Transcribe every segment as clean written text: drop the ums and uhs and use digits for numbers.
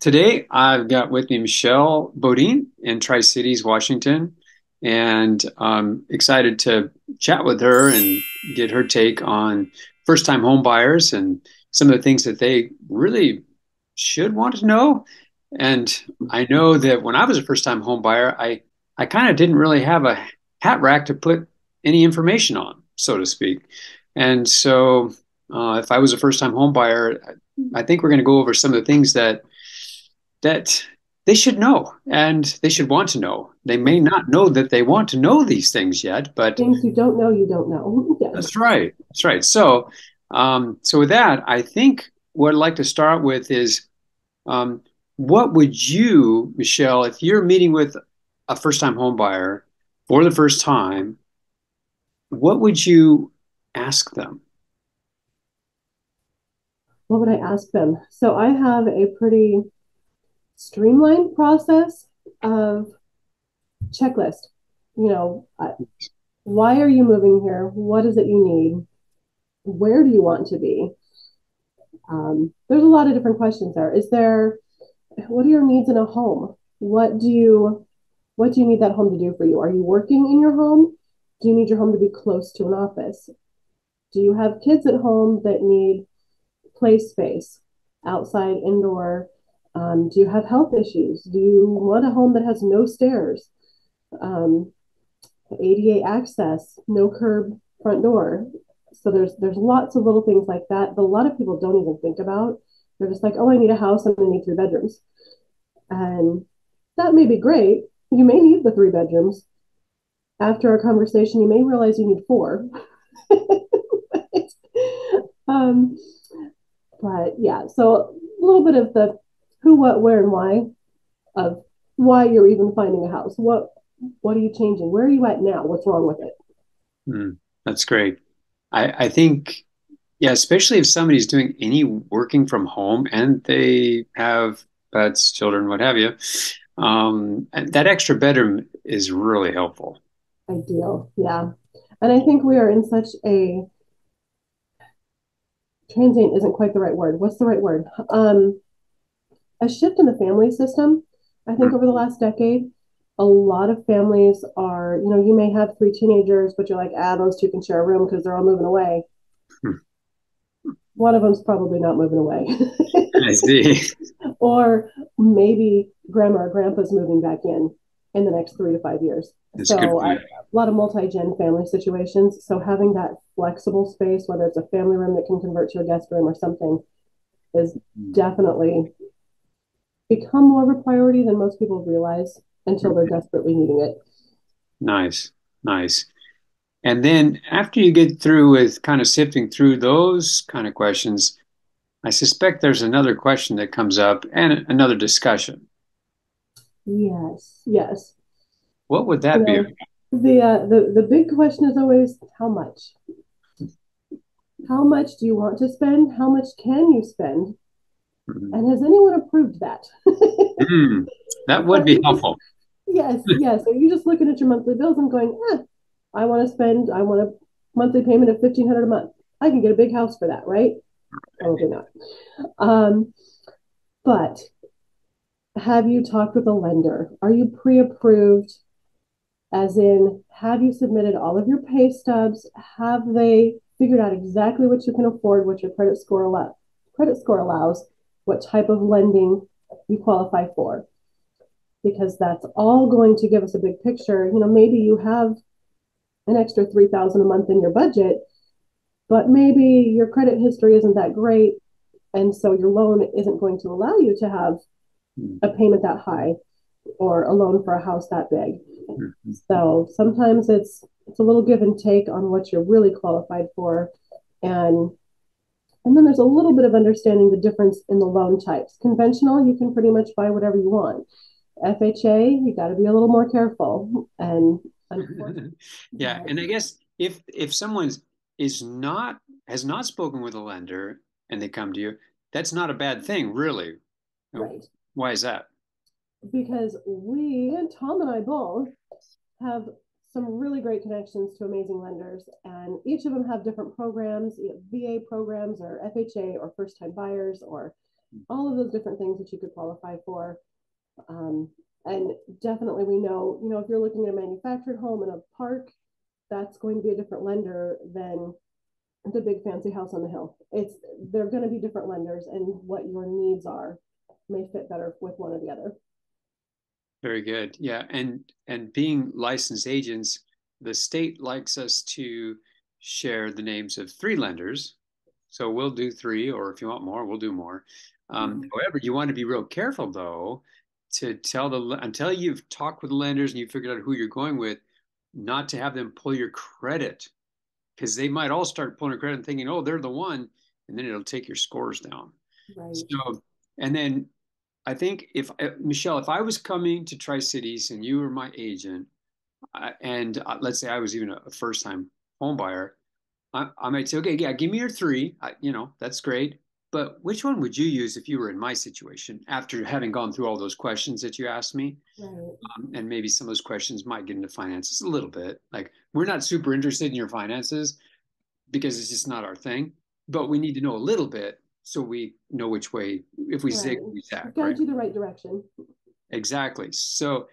today I've got with me Michelle Bodine in Tri-Cities, Washington, and I'm excited to chat with her and get her take on first-time home buyers and some of the things that they really should want to know. And I know that when I was a first-time home buyer, I kind of didn't really have a hat rack to put any information on, so to speak. And so if I was a first-time home buyer, I think we're going to go over some of the things that they should know and they should want to know. They may not know that they want to know these things yet, but things you don't know, you don't know. Yes. That's right. That's right. So, so with that, I think what I'd like to start with is, what would you, Michelle, if you're meeting with a first-time home buyer for the first time, what would you ask them? What would I ask them? So I have a pretty streamlined process of checklist. You know, why are you moving here? What is it you need? Where do you want to be? There's a lot of different questions there. What are your needs in a home? What do you need that home to do for you? Are you working in your home? Do you need your home to be close to an office? Do you have kids at home that need play space, outside, indoor? Do you have health issues? Do you want a home that has no stairs, ADA access, no curb front door? So there's lots of little things like that a lot of people don't even think about. They're just like, oh, I need a house, I'm going to need 3 bedrooms. And that may be great. You may need the 3 bedrooms. After our conversation, you may realize you need 4. But yeah, so a little bit of the who, what, where, and why of why you're even finding a house. What are you changing? Where are you at now? What's wrong with it? That's great. I think, yeah, especially if somebody's doing any working from home and they have pets, children, what have you, that extra bedroom is really helpful. Ideal, yeah. And I think we are in such a transient isn't quite the right word. What's the right word? A shift in the family system. I think over the last decade, a lot of families are, you know, you may have 3 teenagers, but you're like, those 2 can share a room because they're all moving away. One of them's probably not moving away. I see. Or maybe grandma or grandpa's moving back in the next 3 to 5 years. That's so a lot of multi-gen family situations. So having that flexible space, whether it's a family room that can convert to a guest room or something, is definitely become more of a priority than most people realize until they're desperately needing it. Nice, nice. And then after you get through with kind of sifting through those kind of questions, I suspect there's another question that comes up and another discussion. Yes, yes. What would that be? The big question is always, how much? How much do you want to spend? How much can you spend? And has anyone approved that? That would be helpful. Yes, yes. Are you just looking at your monthly bills and going, I want a monthly payment of $1,500 a month. I can get a big house for that, right? Probably not. But have you talked with a lender? Are you pre-approved? As in, have you submitted all of your pay stubs? Have they figured out exactly what you can afford, what your credit score allows, what type of lending you qualify for? Because that's all going to give us a big picture. You know, maybe you have an extra $3,000 a month in your budget, but maybe your credit history isn't that great, and so your loan isn't going to allow you to have a payment that high or a loan for a house that big. So sometimes it's a little give and take on what you're really qualified for. And then there's a little bit of understanding the difference in the loan types. Conventional, you can pretty much buy whatever you want. FHA, you got to be a little more careful. And yeah, and I guess if someone has not spoken with a lender and they come to you, that's not a bad thing, really. Right. Why is that? Because Tom and I both have some really great connections to amazing lenders, and each of them have different programs, VA programs or FHA or first-time buyers or all of those different things that you could qualify for. And definitely we know, you know, if you're looking at a manufactured home in a park, that's going to be a different lender than the big fancy house on the hill. They're going to be different lenders, and what your needs are may fit better with one or the other. Very good. Yeah. And being licensed agents, the state likes us to share the names of 3 lenders. So we'll do 3, or if you want more, we'll do more. However, you want to be real careful though, to tell until you've talked with the lenders and you figured out who you're going with, not to have them pull your credit, because they might all start pulling your credit and thinking, oh, they're the one. And then it'll take your scores down. Right. So, and then I think if, Michelle, if I was coming to Tri-Cities and you were my agent, and let's say I was even a first-time home buyer, I might say, okay, yeah, give me your 3. You know, that's great. But which one would you use if you were in my situation after having gone through all those questions that you asked me? Right. And maybe some of those questions might get into finances a little bit. Like, we're not super interested in your finances because it's just not our thing, but we need to know a little bit so we know which way, if we zig, we zag. Guide you the right direction. Exactly. So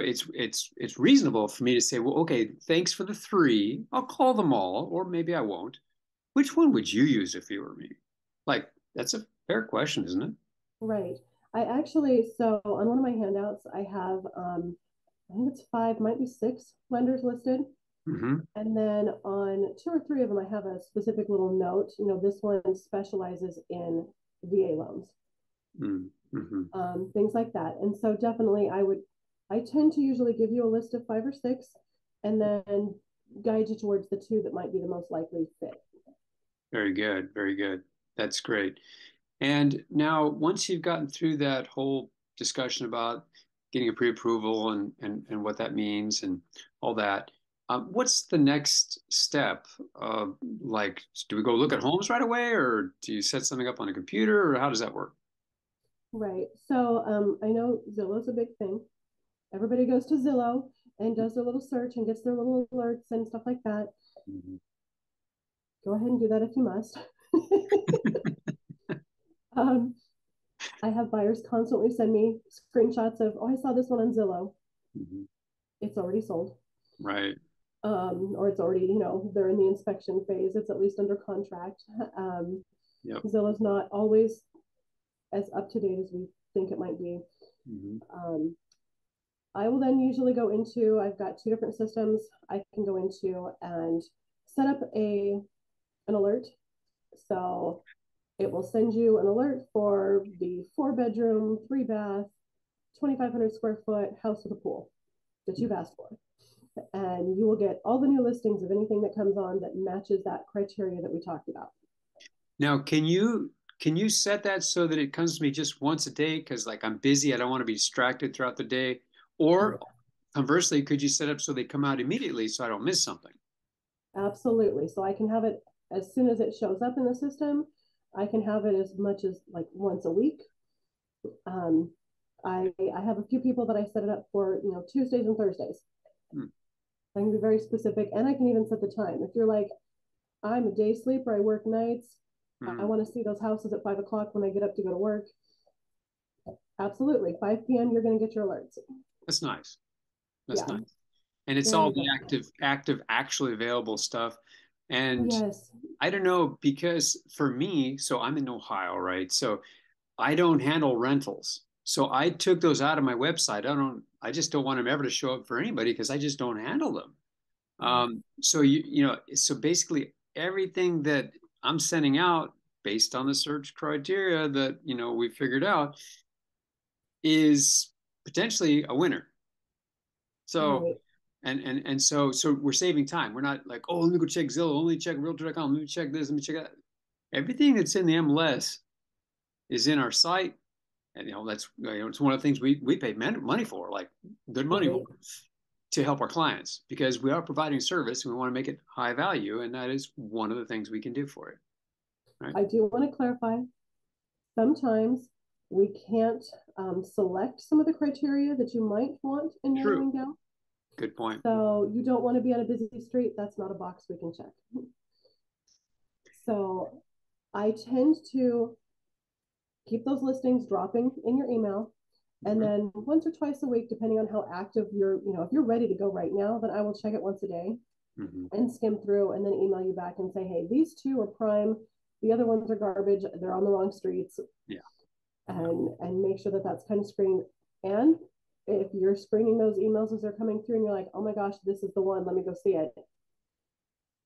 it's reasonable for me to say, well, okay, thanks for the 3. I'll call them all, or maybe I won't. Which one would you use if you were me? Like, that's a fair question, isn't it? Right. I actually, so on one of my handouts, I have, I think it's 5, might be 6 lenders listed. Mm-hmm. And then on 2 or 3 of them, I have a specific little note, you know, this one specializes in VA loans, mm-hmm. Things like that. And so definitely I tend to usually give you a list of 5 or 6 and then guide you towards the 2 that might be the most likely fit. Very good. Very good. That's great. And now once you've gotten through that whole discussion about getting a pre-approval and what that means and all that, what's the next step? Like, do we go look at homes right away, or do you set something up on a computer, or how does that work? Right. So I know Zillow's a big thing. Everybody goes to Zillow and does their little search and gets their little alerts and stuff like that. Mm-hmm. Go ahead and do that if you must. I have buyers constantly send me screenshots of, oh, I saw this one on Zillow. Mm-hmm. It's already sold. Right. Or it's already, you know, they're in the inspection phase. It's at least under contract. Yep. Zillow's not always as up to date as we think it might be. Mm-hmm. I will then usually go into, I've got 2 different systems I can go into and set up an alert. So it will send you an alert for the 4-bedroom, 3-bath, 2,500 square foot house with a pool that you've asked for. And you will get all the new listings of anything that comes on that matches that criteria that we talked about. Now, can you set that so that it comes to me just once a day? Because like, I'm busy, I don't want to be distracted throughout the day. Or conversely, could you set up so they come out immediately so I don't miss something? Absolutely. So I can have it as soon as it shows up in the system. I can have it as much as like once a week. I have a few people that I set it up for, you know, Tuesdays and Thursdays. Hmm. I can be very specific, and I can even set the time. If you're like, I'm a day sleeper, I work nights, I want to see those houses at 5 o'clock when I get up to go to work. Absolutely. 5 p.m. you're going to get your alerts. That's nice. That's nice. And it's all the active, actually available stuff. And yes. I don't know, because for me, so I'm in Ohio, right? So I don't handle rentals. So I took those out of my website. I just don't want them ever to show up for anybody because I just don't handle them. So so basically everything that I'm sending out based on the search criteria that, you know, we figured out is potentially a winner. So, right. and so we're saving time. We're not like, oh, let me go check Zillow, only check realtor.com, let me check this, let me check that. Everything that's in the MLS is in our site. And, you know, that's, you know, it's one of the things we pay money for, like good money to help our clients, because we are providing service and we want to make it high value. And that is one of the things we can do for it. Right? I do want to clarify. Sometimes we can't select some of the criteria that you might want in your window. Good point. So you don't want to be on a busy street. That's not a box we can check. So I tend to keep those listings dropping in your email. And then once or twice a week, depending on how active you're, if you're ready to go right now, then I will check it once a day and skim through and then email you back and say, hey, these two are prime. The other ones are garbage. They're on the wrong streets. Yeah. And make sure that that's kind of screened. And if you're screening those emails as they're coming through and you're like, oh my gosh, this is the one, let me go see it.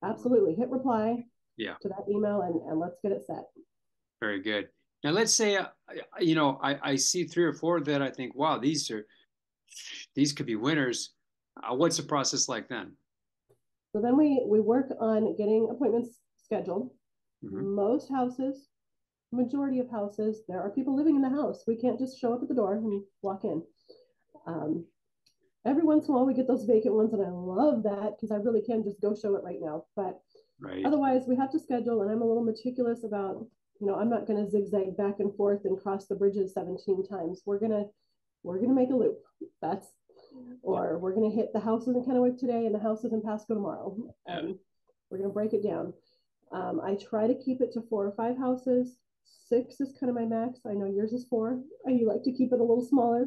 Absolutely. Hit reply to that email and let's get it set. Very good. Now, let's say, I see three or four that I think, wow, these could be winners. What's the process like then? So then we work on getting appointments scheduled. Most houses, majority of houses, there are people living in the house. We can't just show up at the door and walk in. Every once in a while, we get those vacant ones, and I love that because I really can just go show it right now. But otherwise, we have to schedule, and I'm a little meticulous about... I'm not going to zigzag back and forth and cross the bridges 17 times. We're going to make a loop. Or we're going to hit the houses in Kennewick today and the houses in Pasco tomorrow. We're going to break it down. I try to keep it to 4 or 5 houses. 6 is kind of my max. I know yours is 4. You like to keep it a little smaller.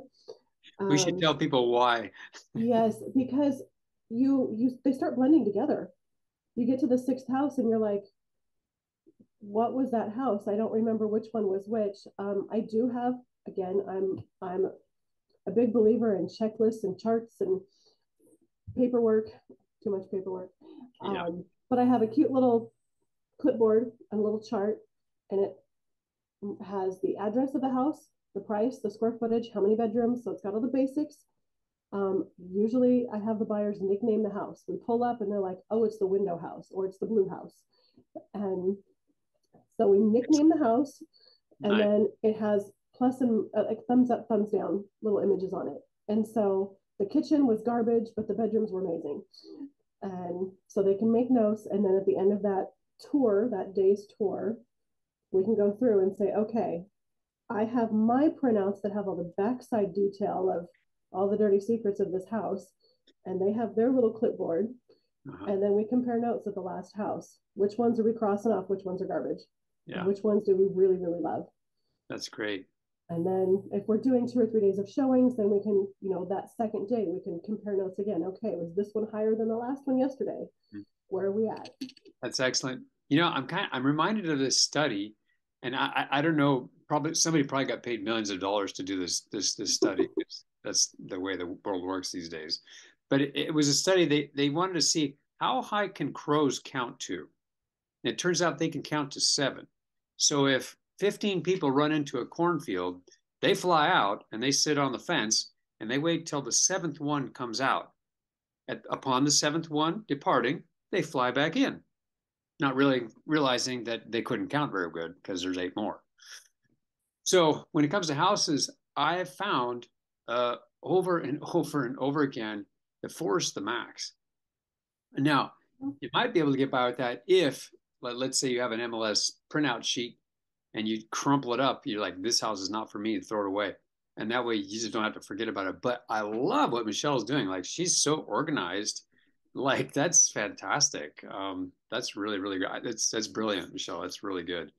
We should tell people why. Yes, because they start blending together. You get to the 6th house and you're like, what was that house? I don't remember which one was which. I do have, again, I'm a big believer in checklists and charts and paperwork, too much paperwork. But I have a cute little clipboard and a little chart, and it has the address of the house, the price, the square footage, how many bedrooms. So it's got all the basics. Usually I have the buyers nickname the house. We pull up and they're like, oh, it's the window house or it's the blue house. And so we nickname the house, and then it has plus and like thumbs up, thumbs down little images on it. And so the kitchen was garbage, but the bedrooms were amazing. And so they can make notes. And then at the end of that tour, that day's tour, we can go through and say, okay, I have my printouts that have all the backside detail of all the dirty secrets of this house. And they have their little clipboard. And then we compare notes at the last house. Which ones are we crossing off? Which ones are garbage? Yeah. Which ones do we really, really love? That's great. And then if we're doing 2 or 3 days of showings, then we can, that second day, we can compare notes again. Okay, was this one higher than the last one yesterday? Where are we at? That's excellent. I'm reminded of this study, and I don't know, somebody got paid millions of dollars to do this study. That's the way the world works these days. But it was a study, they wanted to see how high can crows count to. And it turns out they can count to 7. So if 15 people run into a cornfield, they fly out and they sit on the fence and they wait till the 7th one comes out. Upon the 7th one departing, they fly back in, not really realizing that they couldn't count very good because there's 8 more. So when it comes to houses, I have found over and over and over again, the 4 is the max. Now, you might be able to get by with that if, let's say you have an MLS printout sheet and you crumple it up. You're like, this house is not for me, and throw it away. And that way you just don't have to forget about it. But I love what Michelle's doing. Like, she's so organized. Like, that's fantastic. That's really, really good. That's brilliant, Michelle. That's really good.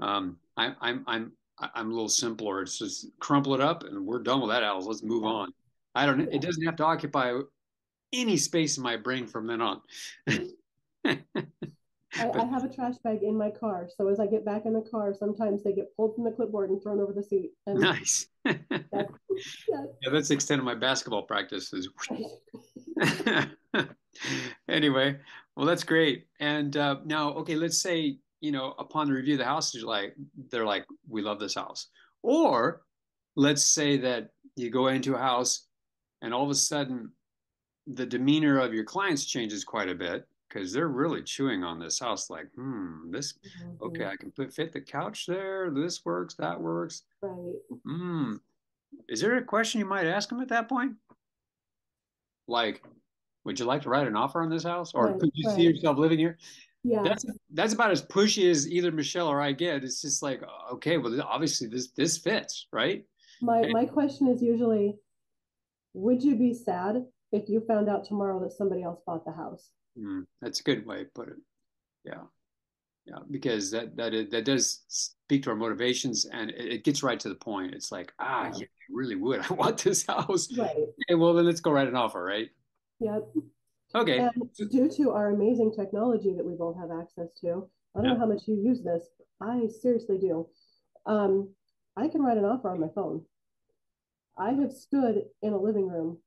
I'm a little simpler. It's just crumple it up and we're done with that house. Let's move on. It doesn't have to occupy any space in my brain from then on. I have a trash bag in my car. So as I get back in the car, sometimes they get pulled from the clipboard and thrown over the seat. And nice. That's the extent of my basketball practices. Anyway, well, that's great. And now, okay, let's say, upon the review of the house, they're like, we love this house. Or let's say that you go into a house and all of a sudden the demeanor of your clients changes quite a bit because they're really chewing on this house. Like, okay, I can fit the couch there. This works, that works. Right. Is there a question you might ask them at that point? Like, would you like to write an offer on this house? Or could you see yourself living here? Yeah. That's about as pushy as either Michelle or I get. It's just like, okay, well, obviously this fits, right? My question is usually, would you be sad if you found out tomorrow that somebody else bought the house? That's a good way to put it. Yeah. because that does speak to our motivations, and it gets right to the point. It's like, yeah, I really would. I want this house. Right. And well, then let's go write an offer, right? Yep. Okay. And due to our amazing technology that we both have access to, I don't know how much you use this. I seriously do. I can write an offer on my phone. I have stood in a living room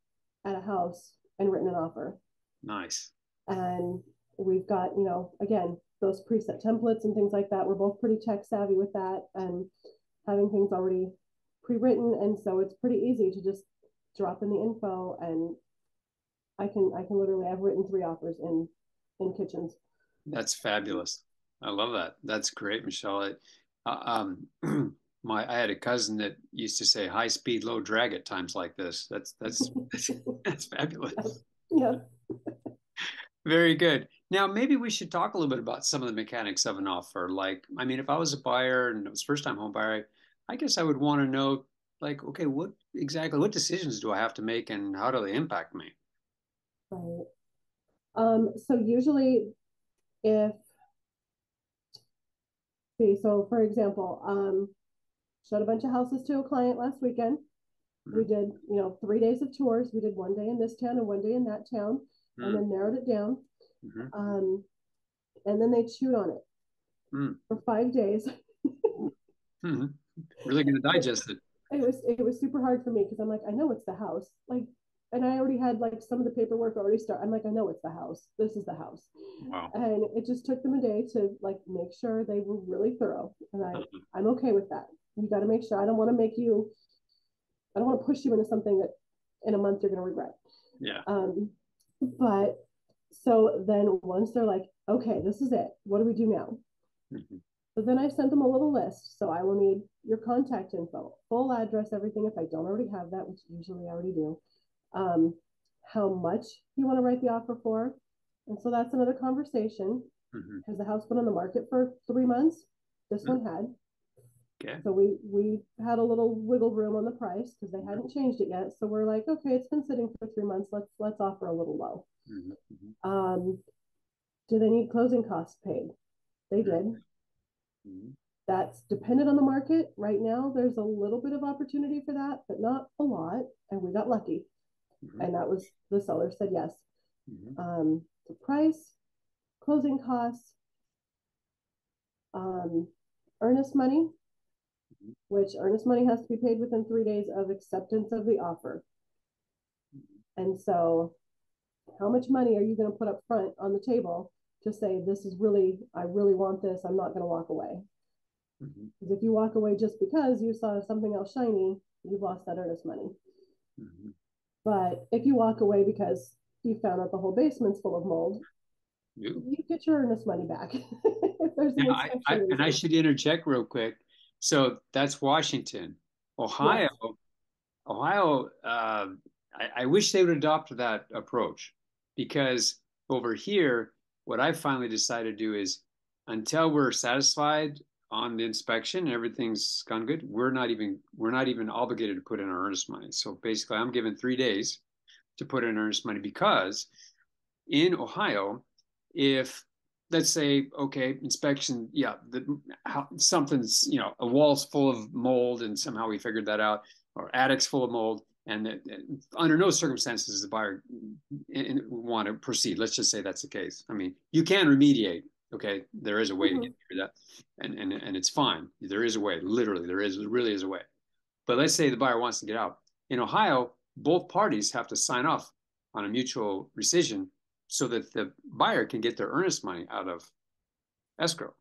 at a house and written an offer. Nice. And we've got, you know, again, those preset templates and things like that. We're both pretty tech savvy with that and having things already pre-written. And so it's pretty easy to just drop in the info, and I can literally, I've written 3 offers in kitchens. That's fabulous. I love that. That's great, Michelle. I had a cousin that used to say high speed, low drag at times like this. That's fabulous. Yeah. Very good. Now, maybe we should talk a little bit about some of the mechanics of an offer. Like, I mean, if I was a buyer and it was first time home buyer, I guess I would want to know, like, okay, what decisions do I have to make and how do they impact me? Right. So usually so for example, showed a bunch of houses to a client last weekend. We did, 3 days of tours. We did one day in this town and one day in that town, and then narrowed it down. And then they chewed on it for 5 days. Really going to digest it. It was super hard for me because I'm like, I know it's the house. Like, and I already had like some of the paperwork already started. I'm like, I know it's the house. This is the house. Wow. And it just took them a day to like make sure they were really thorough. And I'm okay with that. You got to make sure. I don't want to push you into something that in a month you're going to regret. Yeah. But so then once they're like, okay, this is it. What do we do now? But then I sent them a little list. So I will need your contact info, full address, everything. If I don't already have that, which usually I already do. How much you want to write the offer for. And so that's another conversation. Has the house been on the market for 3 months? This one had. Okay. So we had a little wiggle room on the price because they hadn't changed it yet. So we're like, okay, it's been sitting for 3 months. Let's offer a little low. Do they need closing costs paid? They did. That's dependent on the market. Right now, there's a little bit of opportunity for that, but not a lot. And we got lucky. And that was, the seller said yes. The price, closing costs, earnest money, which earnest money has to be paid within 3 days of acceptance of the offer. And so how much money are you going to put up front on the table to say, this is really, I really want this. I'm not going to walk away. Because if you walk away just because you saw something else shiny, you've lost that earnest money. But if you walk away because you found out the whole basement's full of mold, you get your earnest money back. I should interject real quick. So that's Washington. Ohio, yes. Ohio. I wish they would adopt that approach, because over here, what I finally decided to do is until we're satisfied on the inspection, everything's gone good, we're not even obligated to put in our earnest money. So basically, I'm given 3 days to put in earnest money, because in Ohio, if let's say, okay, inspection, something's, a wall's full of mold, and somehow we figured that out, or attic's full of mold, and under no circumstances does the buyer want to proceed. Let's just say that's the case. I mean, you can remediate. Okay, there is a way to get through that, and it's fine. There is a way, literally. There really is a way. But let's say the buyer wants to get out. In Ohio, both parties have to sign off on a mutual rescission so that the buyer can get their earnest money out of escrow.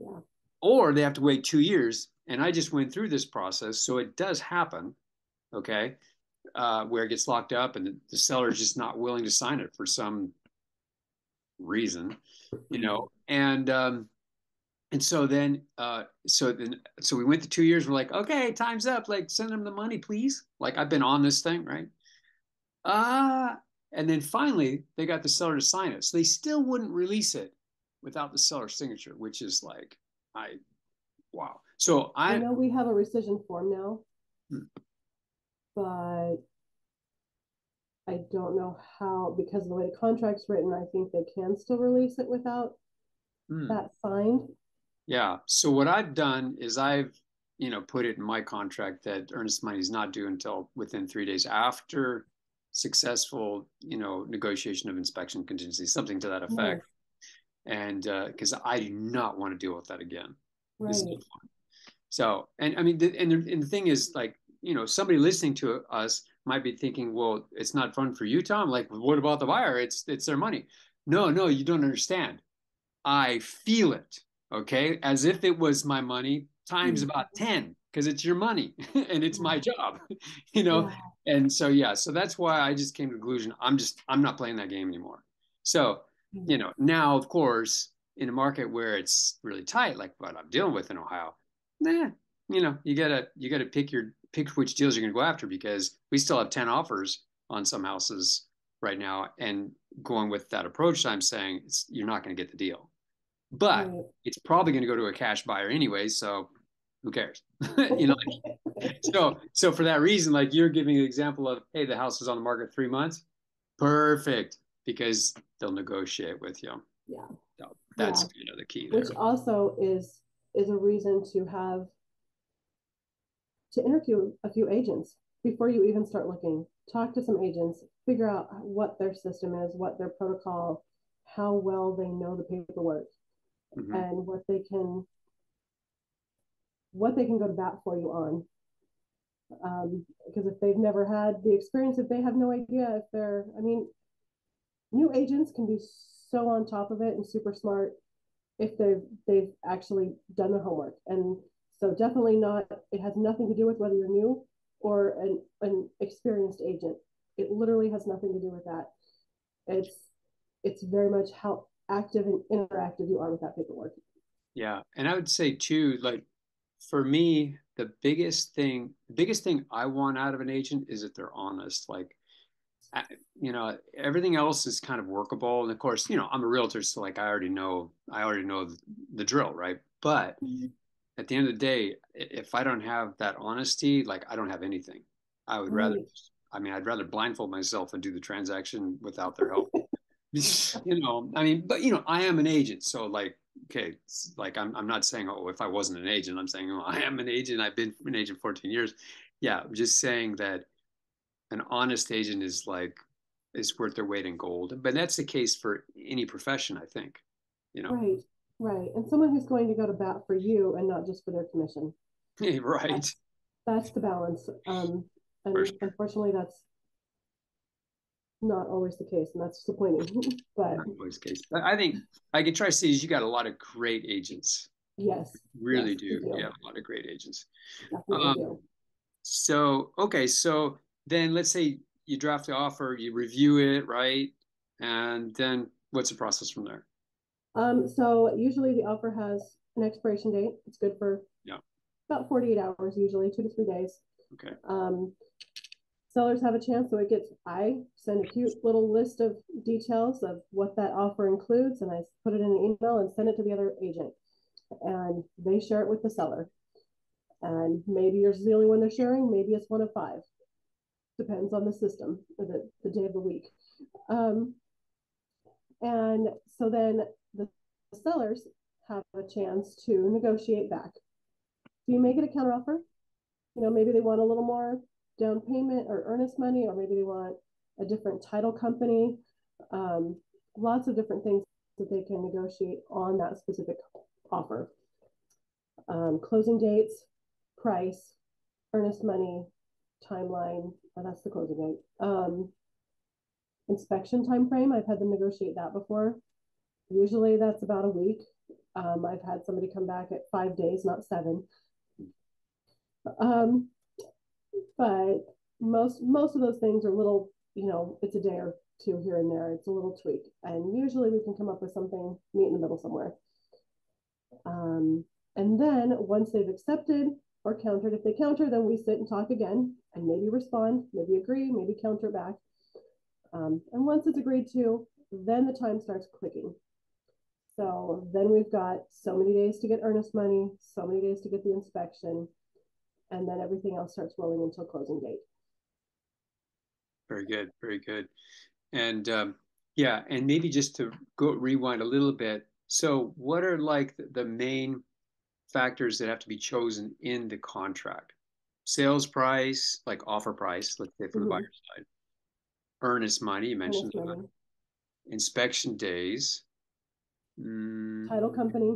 Yeah. Or they have to wait 2 years, and I just went through this process, so it does happen, okay, where it gets locked up and the seller is just not willing to sign it for some reason, so we went to 2 years. We're like, okay, time's up, like, send them the money, please, like, I've been on this thing, right? And then finally they got the seller to sign it. So they still wouldn't release it without the seller's signature, which is like, wow. So I know we have a rescission form now, but I don't know how, because of the way the contract's written, I think they can still release it without that signed? Yeah. So what I've done is I've, you know, put it in my contract that earnest money is not due until within 3 days after successful, you know, negotiation of inspection contingency, something to that effect. Right. And because I do not want to deal with that again. Right. This is no fun. So, and I mean, the thing is, like, you know, somebody listening to us might be thinking, well, it's not fun for you, Tom. Like, what about the buyer? It's their money. No, no, you don't understand. I feel it. Okay. As if it was my money times about 10, because it's your money and it's my job, you know? Yeah. And so, yeah, so that's why I just came to the conclusion. I'm not playing that game anymore. So, you know, now of course, in a market where it's really tight, like what I'm dealing with in Ohio, you know, you gotta pick which deals you're gonna go after, because we still have 10 offers on some houses right now. And going with that approach, I'm saying you're not gonna get the deal, but it's probably gonna go to a cash buyer anyway. So who cares? You know, like, so for that reason, like you're giving an example of, hey, the house is on the market 3 months. Perfect. Because they'll negotiate with you. Yeah. So that's you know, the key there. Which also is a reason to have to interview a few agents before you even start looking. Talk to some agents, figure out what their system is, what their protocol, how well they know the paperwork, and what they can go to bat for you on. Because if they've never had the experience, if they have no idea if they're, I mean, new agents can be so on top of it and super smart if they've actually done their homework. And so definitely not, it has nothing to do with whether you're new or an experienced agent. It literally has nothing to do with that. It's very much how active and interactive you are with that paperwork. Yeah. And I would say too, like for me, the biggest thing I want out of an agent is that they're honest. Like, you know, everything else is kind of workable. And of course, you know, I'm a realtor, so like I already know the drill, right? But at the end of the day, if I don't have that honesty, like I don't have anything. I would rather, I mean, I'd rather blindfold myself and do the transaction without their help. You know, I mean, but you know, I am an agent. So like, okay, like I'm not saying, oh, if I wasn't an agent, I'm saying, oh, I am an agent. I've been an agent 14 years. Yeah. I'm just saying that an honest agent is worth their weight in gold. But that's the case for any profession, I think, you know? Right. Right. And someone who's going to go to bat for you and not just for their commission. Yeah, right. That's the balance. And unfortunately, that's not always the case. And that's disappointing. But not always the case. But I think at Tri-Cities, you got a lot of great agents. Yes. You really do. Yeah, a lot of great agents. So, okay. So then let's say you draft the offer, you review it, right? And then what's the process from there? So usually the offer has an expiration date. It's good for about 48 hours, usually 2 to 3 days. Okay. Sellers have a chance. So I send a cute little list of details of what that offer includes. And I put it in an email and send it to the other agent, and they share it with the seller. And maybe you're the only one they're sharing. Maybe it's 1 of 5. Depends on the system or the day of the week. And so then the sellers have a chance to negotiate back. Do you make it a counteroffer? You know, maybe they want a little more down payment or earnest money, or maybe they want a different title company. Lots of different things that they can negotiate on that specific offer. Closing dates, price, earnest money, timeline. Oh, that's the closing date. Inspection time frame, I've had them negotiate that before. Usually that's about a week. I've had somebody come back at 5 days, not 7. But most of those things are little, you know, it's a day or two here and there. It's a little tweak. And usually we can come up with something, meet in the middle somewhere. And then once they've accepted or countered, if they counter, then we sit and talk again and maybe respond, maybe agree, maybe counter back. And once it's agreed to, then the time starts clicking. So then we've got so many days to get earnest money, so many days to get the inspection, and then everything else starts rolling until closing date. Very good. Very good. And yeah, and maybe just to go rewind a little bit, So what are like the main factors that have to be chosen in the contract? Sales price, like offer price, let's say from the buyer's side. Earnest money, you mentioned that. Inspection days. Title company.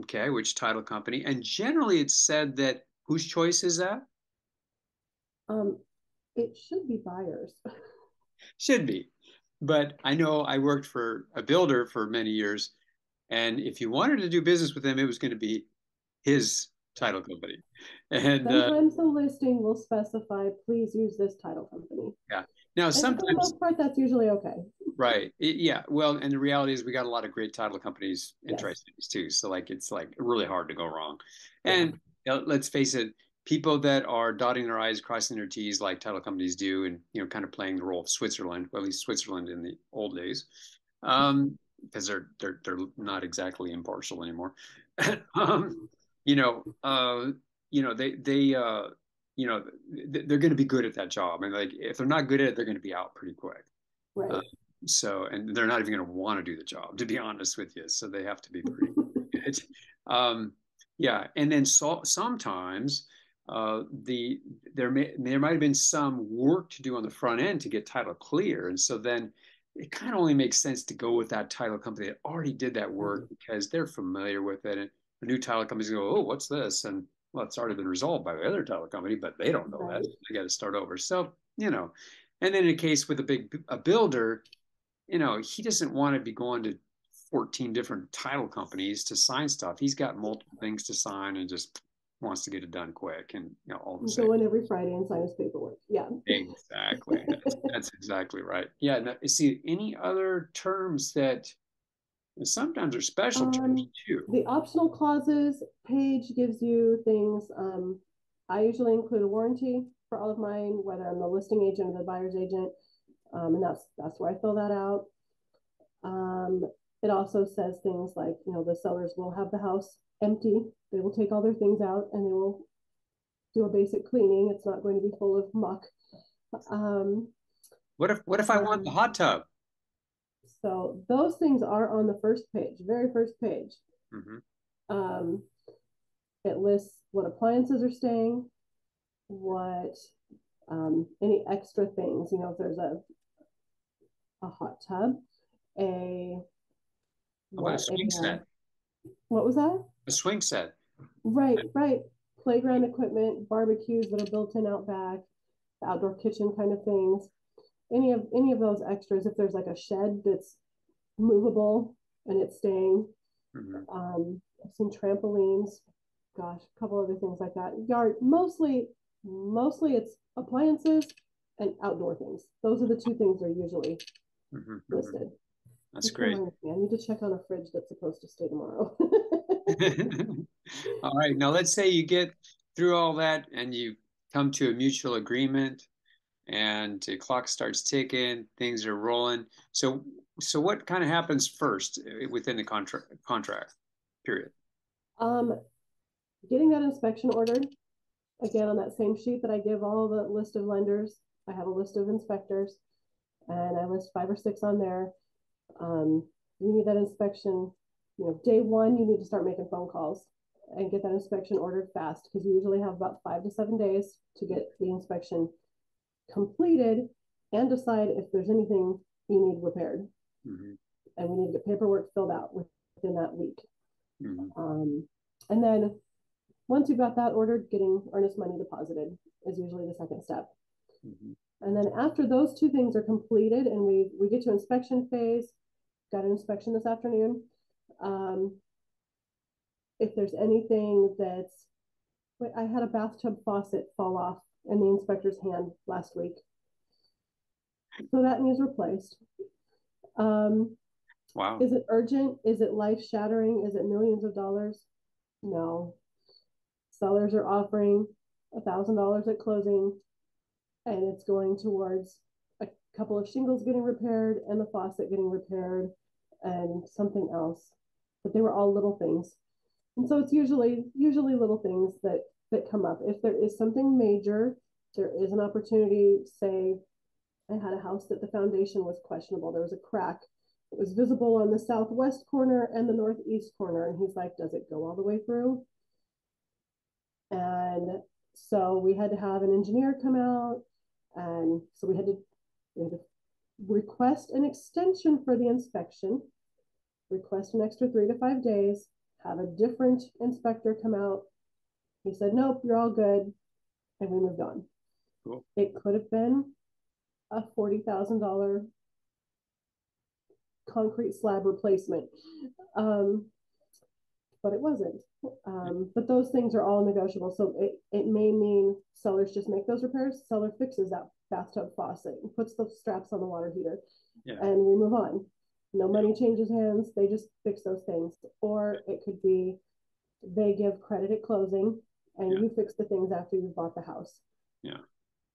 Okay, which title company? And generally it's said that whose choice is that? It should be buyers. Should be. But I know I worked for a builder for many years, and if you wanted to do business with him, it was going to be his title company. And sometimes the listing will specify, please use this title company. Yeah. Now, sometimes for the most part, that's usually okay. Right. Yeah. Well, and the reality is we got a lot of great title companies in Tri-Cities too. So like, it's like really hard to go wrong. And you know, let's face it, people that are dotting their I's, crossing their T's like title companies do, and, you know, kind of playing the role of Switzerland, well, at least Switzerland in the old days, because they're not exactly impartial anymore. They're going to be good at that job. And like, if they're not good at it, they're going to be out pretty quick. Right. So, and they're not even going to want to do the job, to be honest with you. So they have to be pretty good. Yeah. And then sometimes there might've been some work to do on the front end to get title clear. And so then it kind of only makes sense to go with that title company that already did that work because they're familiar with it. And the new title companies go, oh, what's this? And well, it's already been resolved by the other title company, but they don't know that. They got to start over. So, you know, and then in a case with a builder, you know, he doesn't want to be going to 14 different title companies to sign stuff. He's got multiple things to sign and just wants to get it done quick. And, you know, all the same. Go in every Friday and sign his paperwork. Yeah. Exactly. That's exactly right. Yeah. Now, see, any other terms that sometimes are special terms too? The optional clauses page gives you things. I usually include a warranty for all of mine, whether I'm the listing agent or the buyer's agent. And that's where I fill that out. It also says things like, you know, the sellers will have the house empty. They will take all their things out and they will do a basic cleaning. It's not going to be full of muck. What if I want the hot tub? So those things are on the first page, very first page. It lists what appliances are staying, what any extra things, you know, if there's a hot tub, a swing set. What was that? A swing set. Right. Playground equipment, barbecues that are built in out back, the outdoor kitchen kind of things. Any of those extras, if there's like a shed that's movable and it's staying, some trampolines, gosh, a couple other things like that. Yard, mostly it's appliances and outdoor things. Those are the two things they're usually listed. That's great. I need to check on a fridge that's supposed to stay tomorrow. All right. Now let's say you get through all that and you come to a mutual agreement, and the clock starts ticking, things are rolling. So what kind of happens first within the contract period? Getting that inspection ordered. Again, on that same sheet that I give all the list of lenders, I have a list of inspectors, and I list 5 or 6 on there. You need that inspection, you know, day one, you need to start making phone calls and get that inspection ordered fast, because you usually have about 5 to 7 days to get the inspection completed and decide if there's anything you need repaired. And we need to get paperwork filled out within that week. And then once you've got that ordered, getting earnest money deposited is usually the second step. And then after those two things are completed and we get to inspection phase, got an inspection this afternoon. If there's anything that's, I had a bathtub faucet fall off in the inspector's hand last week, so that needs replaced. Wow. Is it urgent? Is it life-shattering? Is it millions of dollars? No. Sellers are offering $1,000 at closing, and it's going towards a couple of shingles getting repaired and the faucet getting repaired and something else. But they were all little things. And so it's usually little things that come up. If there is something major, there is an opportunity. Say I had a house that the foundation was questionable. There was a crack It was visible on the southwest corner and the northeast corner. And he's like, does it go all the way through? And so we had to have an engineer come out. And so we had to request an extension for the inspection, request an extra 3 to 5 days, have a different inspector come out. He said, nope, you're all good. And we moved on. Cool. It could have been a $40,000 concrete slab replacement. But it wasn't. But those things are all negotiable. So it may mean sellers just make those repairs. Seller fixes that bathtub faucet and puts the straps on the water heater. Yeah. And we move on. No money changes hands. They just fix those things. Or it could be they give credit at closing and you fix the things after you've bought the house. Yeah.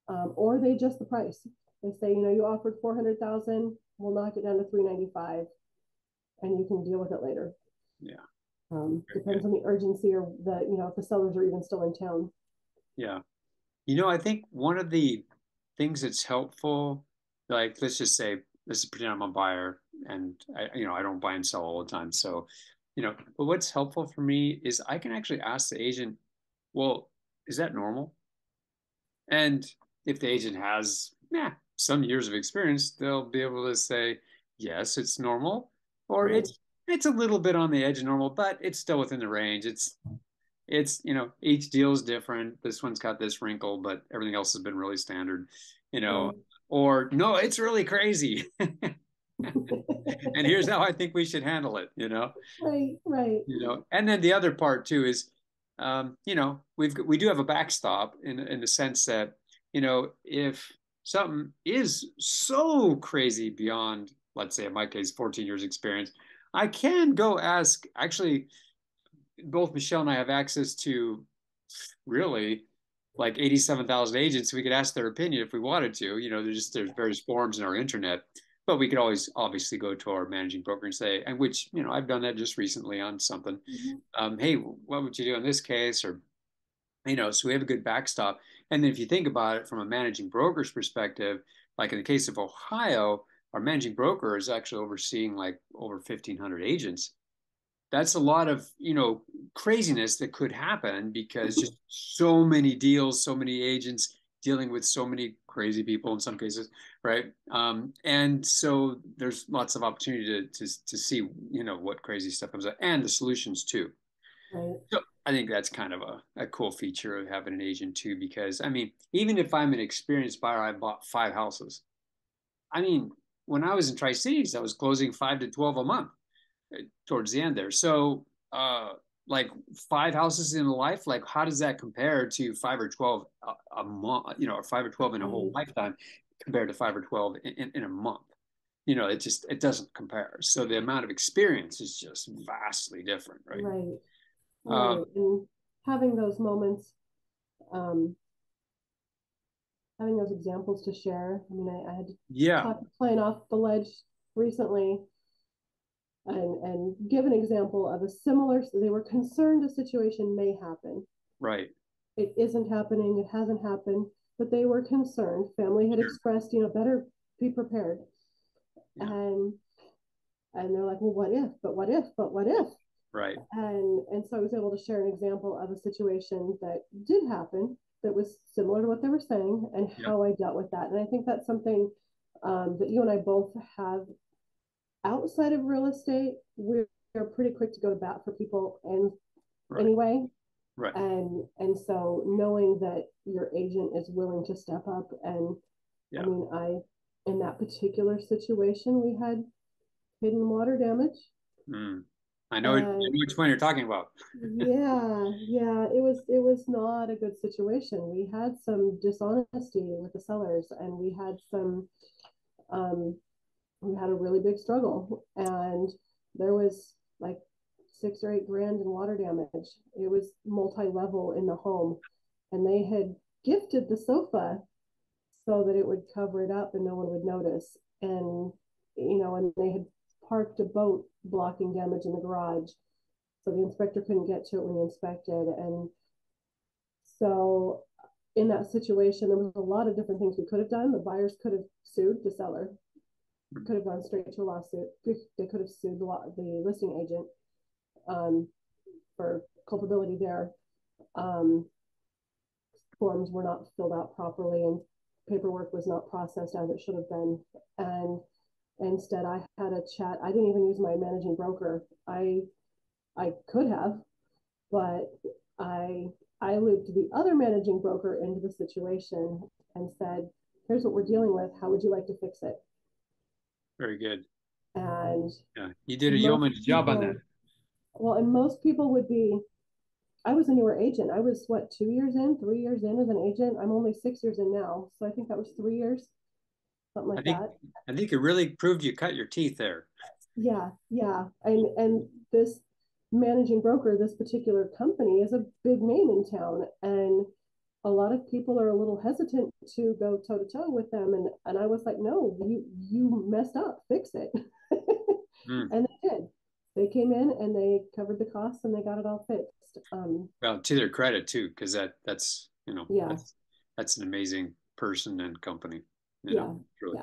Or they adjust the price. They say, you know, you offered $400,000, we'll knock it down to $395 and you can deal with it later. Yeah. Depends on the urgency or the, you know, if the sellers are even still in town. Yeah. You know, I think one of the things that's helpful, like, let's just say, let's pretend I'm a buyer and I, you know, I don't buy and sell all the time. So, you know, but what's helpful for me is I can actually ask the agent, well, is that normal? And if the agent has some years of experience, they'll be able to say, yes, it's normal, or it's a little bit on the edge of normal, but it's still within the range. It's you know, each deal is different. This one's got this wrinkle, but everything else has been really standard, you know, or no, it's really crazy. And here's how I think we should handle it, you know? Right, right. You know, and then the other part too is, you know, we do have a backstop in the sense that, you know, if something is so crazy beyond, let's say in my case, 14 years experience, I can go ask. Actually, both Michelle and I have access to really like 87,000 agents. We could ask their opinion if we wanted to. You know, there's various forums in our internet, but we could always obviously go to our managing broker and say, and which, you know, I've done that just recently on something. Hey, what would you do in this case? Or, you know, so we have a good backstop. And then if you think about it from a managing broker's perspective, like in the case of Ohio, our managing broker is actually overseeing like over 1,500 agents. That's a lot of, you know, craziness that could happen because just so many deals, so many agents dealing with so many crazy people in some cases, right? And so there's lots of opportunity to see, you know, what crazy stuff comes up and the solutions too. So I think that's kind of a cool feature of having an agent too, because I mean, even if I'm an experienced buyer, I bought 5 houses. I mean, when I was in Tri-Cities, I was closing 5 to 12 a month towards the end there. So like 5 houses in a life, like how does that compare to 5 or 12 a month, you know, or 5 or 12 in a whole lifetime compared to 5 or 12 in a month? You know, it doesn't compare. So the amount of experience is just vastly different, right? Right. And having those moments, having those examples to share. I mean, I had to pop a plane off the ledge recently and give an example of a similar, they were concerned a situation may happen. Right. It isn't happening. It hasn't happened, but they were concerned. Family had expressed, you know, better be prepared. Yeah. And they're like, well, what if, but what if, but what if? Right. And so I was able to share an example of a situation that did happen that was similar to what they were saying and how I dealt with that. And I think that's something that you and I both have outside of real estate. We're pretty quick to go to bat for people and anyway. Right. And so knowing that your agent is willing to step up and I mean, in that particular situation, we had hidden water damage. I know which one you're talking about. It was not a good situation. We had some dishonesty with the sellers, and we had some, we had a really big struggle, and there was like $6,000 or $8,000 in water damage. It was multi-level in the home, and they had gifted the sofa so that it would cover it up and no one would notice. And, you know, and they had parked a boat blocking damage in the garage, so the inspector couldn't get to it when he inspected. And so in that situation, there was a lot of different things we could have done. The buyers could have sued the seller, could have gone straight to a lawsuit. They could have sued the listing agent for culpability there. Forms were not filled out properly and paperwork was not processed as it should have been. And instead I had a chat. I didn't even use my managing broker. I could have, but I looped the other managing broker into the situation and said, here's what we're dealing with. How would you like to fix it? Very good. And yeah, you did a yeoman's job on that. Well, and most people would be, I was a newer agent. I was, what, 3 years in as an agent. I'm only 6 years in now. So I think that was 3 years, something like that. I think it really proved you cut your teeth there. Yeah, yeah. And this managing broker, this particular company, is a big name in town. And a lot of people are a little hesitant to go toe-to-toe with them. And I was like, no, you messed up. Fix it. And they did. They came in and they covered the costs and they got it all fixed. Well, to their credit too, because that's, you know, yeah, that's an amazing person and company. You know, really.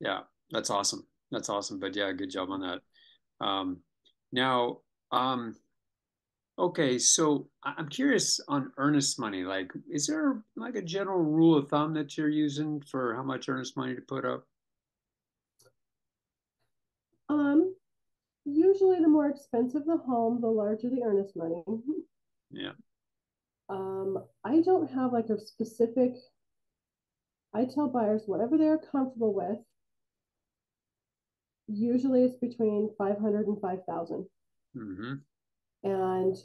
Yeah, that's awesome. That's awesome. But yeah, good job on that. Okay, so I'm curious on earnest money. Like, is there like a general rule of thumb that you're using for how much earnest money to put up? Usually the more expensive the home, the larger the earnest money. Yeah. I don't have like a specific, I tell buyers whatever they're comfortable with. Usually it's between 500 and 5,000. Mm-hmm. And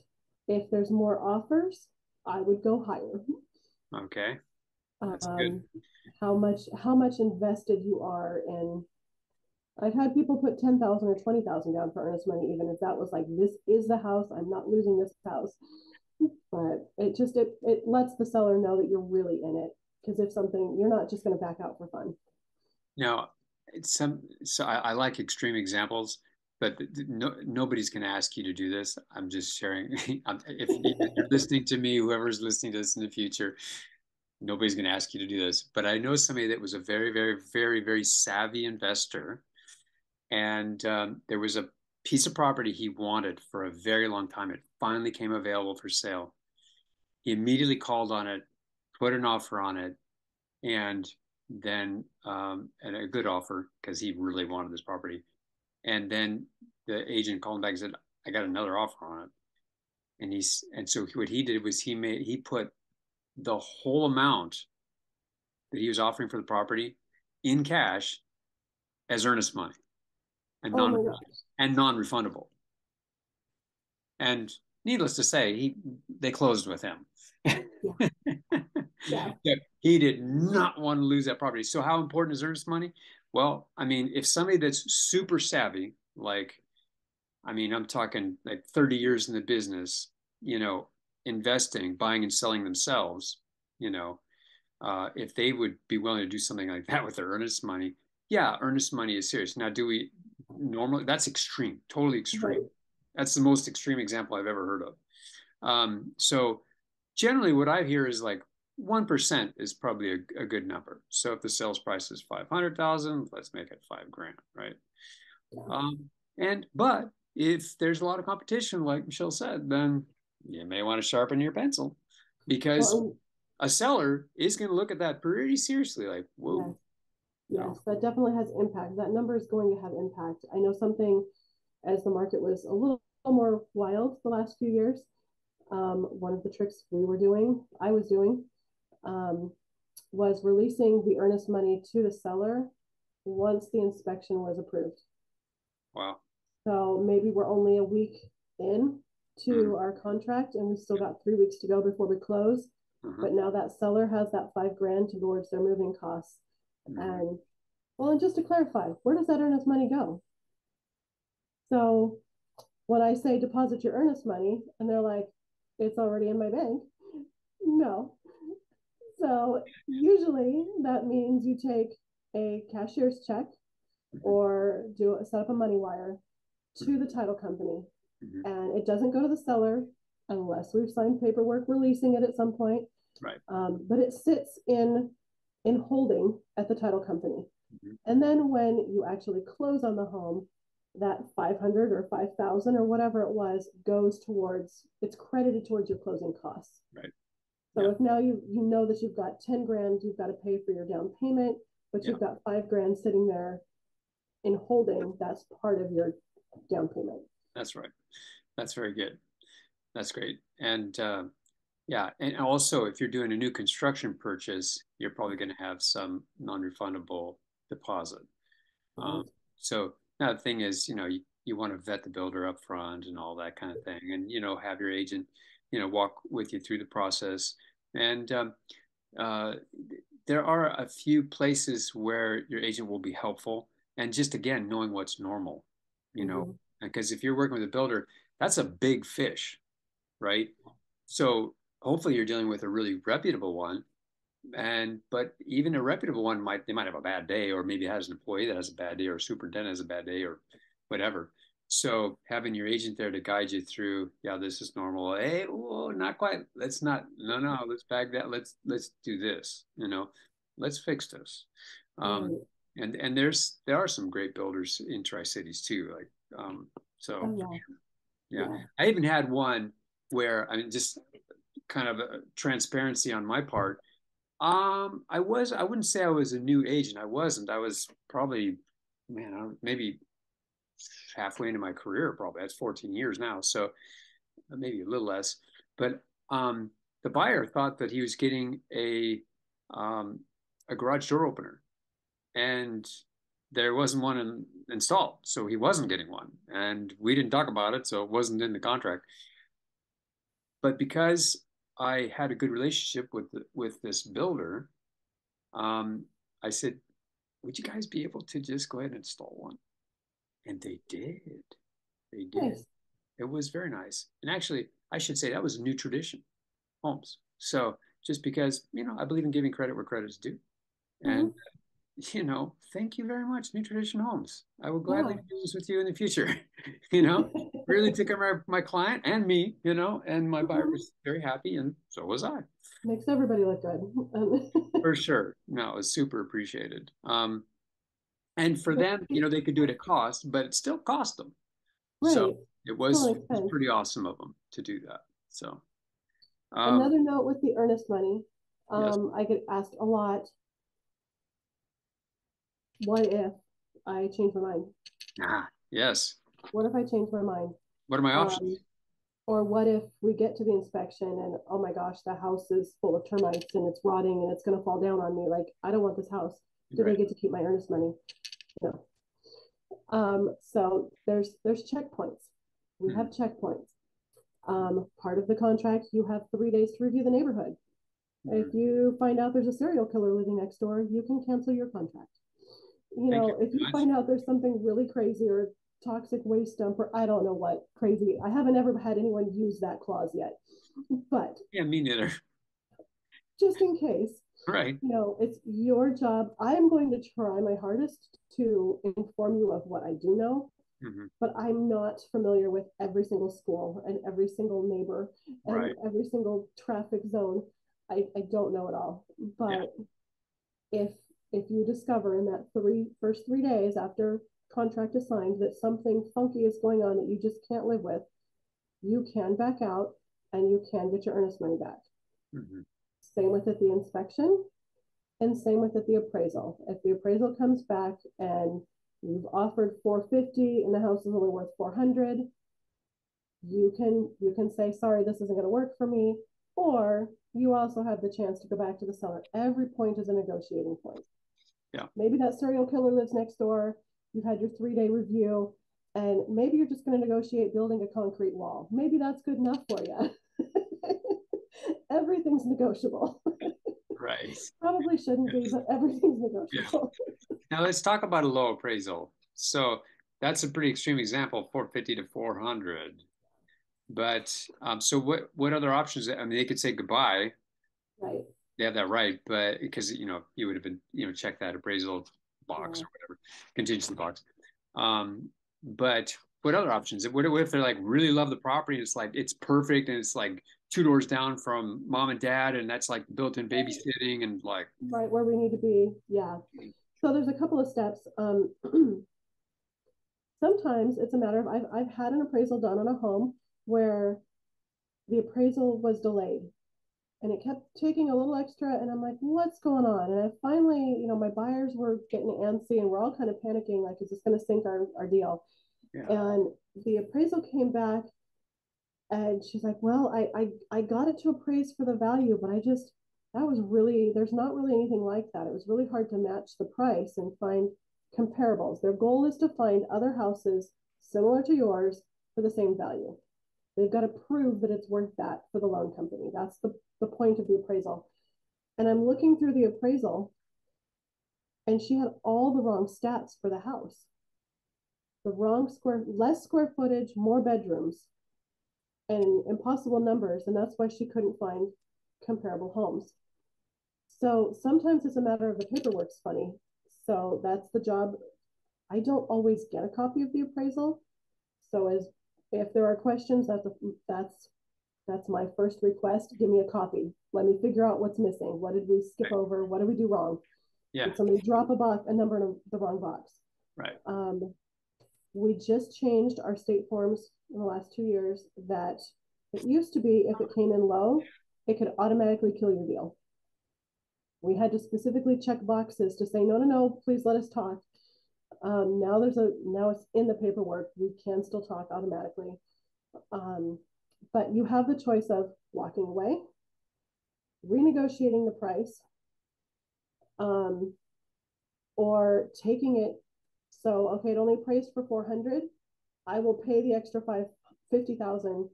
if there's more offers, I would go higher. Okay. That's good. How much invested you are in. I've had people put 10,000 or 20,000 down for earnest money, even if that was like, this is the house, I'm not losing this house. But it just, it lets the seller know that you're really in it. Because if something, you're not just going to back out for fun. Now, I like extreme examples. But nobody's going to ask you to do this. I'm just sharing. If you're listening to me, whoever's listening to this in the future, nobody's going to ask you to do this. But I know somebody that was a very, very, very, very savvy investor. And there was a piece of property he wanted for a very long time. It finally came available for sale. He immediately called on it, put an offer on it, and then and a good offer because he really wanted this property. And then the agent called him back and said, I got another offer on it. And so what he did was he put the whole amount that he was offering for the property in cash as earnest money and non-refundable. And needless to say, they closed with him. Yeah. He did not want to lose that property. So how important is earnest money? Well, I mean, if somebody that's super savvy, like, I mean, I'm talking like 30 years in the business, you know, investing, buying and selling themselves, you know, if they would be willing to do something like that with their earnest money, yeah, earnest money is serious. Now, do we normally, that's extreme, totally extreme. Right. That's the most extreme example I've ever heard of. So generally what I hear is like, 1% is probably a good number. So if the sales price is 500,000, let's make it $5,000, right? Yeah. But if there's a lot of competition, like Michelle said, then you may want to sharpen your pencil because a seller is going to look at that pretty seriously. Like, whoa. Yes, that definitely has impact. That number is going to have impact. I know something as the market was a little more wild the last few years. One of the tricks I was doing. Was releasing the earnest money to the seller once the inspection was approved. Wow. So maybe we're only a week in to our contract and we still got 3 weeks to go before we close. But now that seller has that $5,000 towards their moving costs. And just to clarify, where does that earnest money go? So when I say deposit your earnest money and they're like, it's already in my bank. No. So usually that means you take a cashier's check or set up a money wire to the title company. And it doesn't go to the seller unless we've signed paperwork releasing it at some point. Right. But it sits in holding at the title company. And then when you actually close on the home, that 500 or 5,000 or whatever it was goes towards, it's credited towards your closing costs. Right. So if now you know that you've got 10 grand, you've got to pay for your down payment, but you've got 5 grand sitting there in holding, that's part of your down payment. That's right. That's very good. That's great. And and also if you're doing a new construction purchase, you're probably going to have some non-refundable deposit. So now the thing is, you want to vet the builder up front and all that kind of thing, and have your agent walk with you through the process. And there are a few places where your agent will be helpful, and just again knowing what's normal, mm-hmm. because if you're working with a builder, that's a big fish, right? So hopefully you're dealing with a really reputable one, but even a reputable one might have a bad day, or maybe has an employee that has a bad day, or a superintendent has a bad day, or whatever. So having your agent there to guide you through, this is normal. Hey, oh, not quite. Let's not. No. Let's bag that. Let's do this. Let's fix this. And there are some great builders in Tri-Cities too. I even had one where just kind of a transparency on my part. I wouldn't say I was a new agent. I wasn't. I was probably, maybe halfway into my career. Probably that's 14 years now. So maybe a little less. But the buyer thought that he was getting a garage door opener, and there wasn't one installed, so he wasn't getting one. And we didn't talk about it, so it wasn't in the contract. But because I had a good relationship with this builder, I said, would you guys be able to just go ahead and install one? And they did. They did. Nice. It was very nice. And actually, I should say that was New Tradition Homes. So just because, I believe in giving credit where credit is due. Mm-hmm. And, thank you very much, New Tradition Homes. I will gladly do this with you in the future. Really took my client and me, and my buyer was very happy, and so was I. Makes everybody look good. For sure. No, it was super appreciated. And for them, they could do it at cost, but it still cost them. Right. So it was pretty awesome of them to do that. So another note with the earnest money, I get asked a lot, what if I change my mind? Yes. What if I change my mind? What are my options? Or what if we get to the inspection and, oh my gosh, the house is full of termites and it's rotting and it's going to fall down on me. Like, I don't want this house. Do they get to keep my earnest money? No. So there's checkpoints. We have checkpoints. Part of the contract, you have 3 days to review the neighborhood. Mm-hmm. If you find out there's a serial killer living next door, you can cancel your contract. If you find out there's something really crazy or toxic waste dump, or I don't know what crazy. I haven't ever had anyone use that clause yet, but me neither. Just in case, right? It's your job. I am going to try my hardest to inform you of what I do know, but I'm not familiar with every single school and every single neighbor and every single traffic zone. I don't know it all, but if you discover in that first 3 days after contract is signed that something funky is going on that you just can't live with, you can back out and you can get your earnest money back. Mm-hmm. Same with at the inspection, and same with at the appraisal. If the appraisal comes back and you've offered $450 and the house is only worth $400, you can say, sorry, this isn't going to work for me. Or you also have the chance to go back to the seller. Every point is a negotiating point. Yeah. Maybe that serial killer lives next door. You've had your 3-day review, and maybe you're just going to negotiate building a concrete wall. Maybe that's good enough for you. Everything's negotiable. Right. Probably shouldn't be, but everything's negotiable. Yeah. Now let's talk about a low appraisal. So that's a pretty extreme example, 450 to 400. But so what other options? They could say goodbye. Right. They have that right, but because you would have been check that appraisal box or whatever, contingency box. But what other options? What if they're like really love the property and it's like it's perfect and it's like 2 doors down from mom and dad and that's like built-in babysitting and like right where we need to be. Yeah. So there's a couple of steps. Sometimes it's a matter of, I've had an appraisal done on a home where the appraisal was delayed and it kept taking a little extra, and I'm like, what's going on? And I finally, you know, my buyers were getting antsy and we're all kind of panicking, like, is this going to sink our deal? Yeah. And the appraisal came back and she's like, well, I got it to appraise for the value, but I just, that was really, there's not really anything like that. It was really hard to match the price and find comparables. Their goal is to find other houses similar to yours for the same value. They've got to prove that it's worth that for the loan company. That's the point of the appraisal. And I'm looking through the appraisal and she had all the wrong stats for the house. The wrong square, less square footage, more bedrooms, and impossible numbers. And that's why she couldn't find comparable homes. So sometimes it's a matter of the paperwork's funny. So that's the job. I don't always get a copy of the appraisal. So as if there are questions, that's my first request. Give me a copy. Let me figure out what's missing. What did we skip over? What did we do wrong? Yeah. Did somebody drop a box, a number in the wrong box? Right. We just changed our state forms in the last 2 years that it used to be if it came in low, it could automatically kill your deal. We had to specifically check boxes to say, no, please let us talk. Now it's in the paperwork. We can still talk automatically. But you have the choice of walking away, renegotiating the price, or taking it. So, okay, it only appraised for 400. I will pay the extra $50,000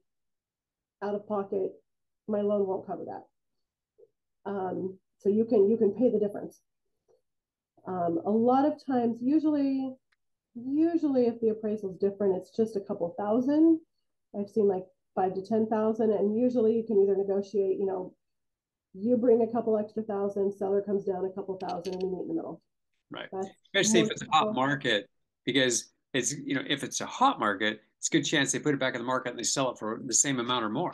out of pocket. My loan won't cover that. So you can pay the difference. A lot of times, usually if the appraisal is different, it's just a couple thousand. I've seen like 5,000 to 10,000, and usually you can either negotiate, you bring a couple extra thousand, seller comes down a couple thousand, and we meet in the middle. Right. Especially if it's a hot market, because it's, if it's a hot market, it's a good chance they put it back in the market and they sell it for the same amount or more,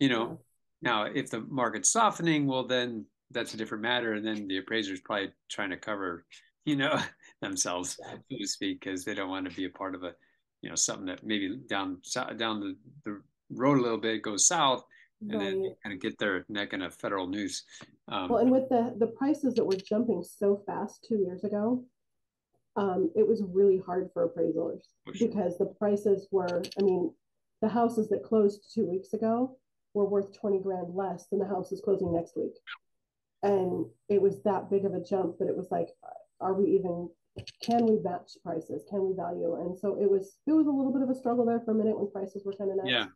Now, if the market's softening, well, then that's a different matter. And then the appraiser's probably trying to cover, themselves, so to speak, because they don't want to be a part of a, something that maybe down the road a little bit goes south. And then they kind of get their neck in a federal noose. Well, and with the prices that were jumping so fast 2 years ago, it was really hard for appraisals because the prices were, the houses that closed 2 weeks ago were worth 20 grand less than the houses closing next week. And it was that big of a jump that it was like, can we match prices? Can we value? And so it was a little bit of a struggle there for a minute when prices were kind of nuts. Yeah.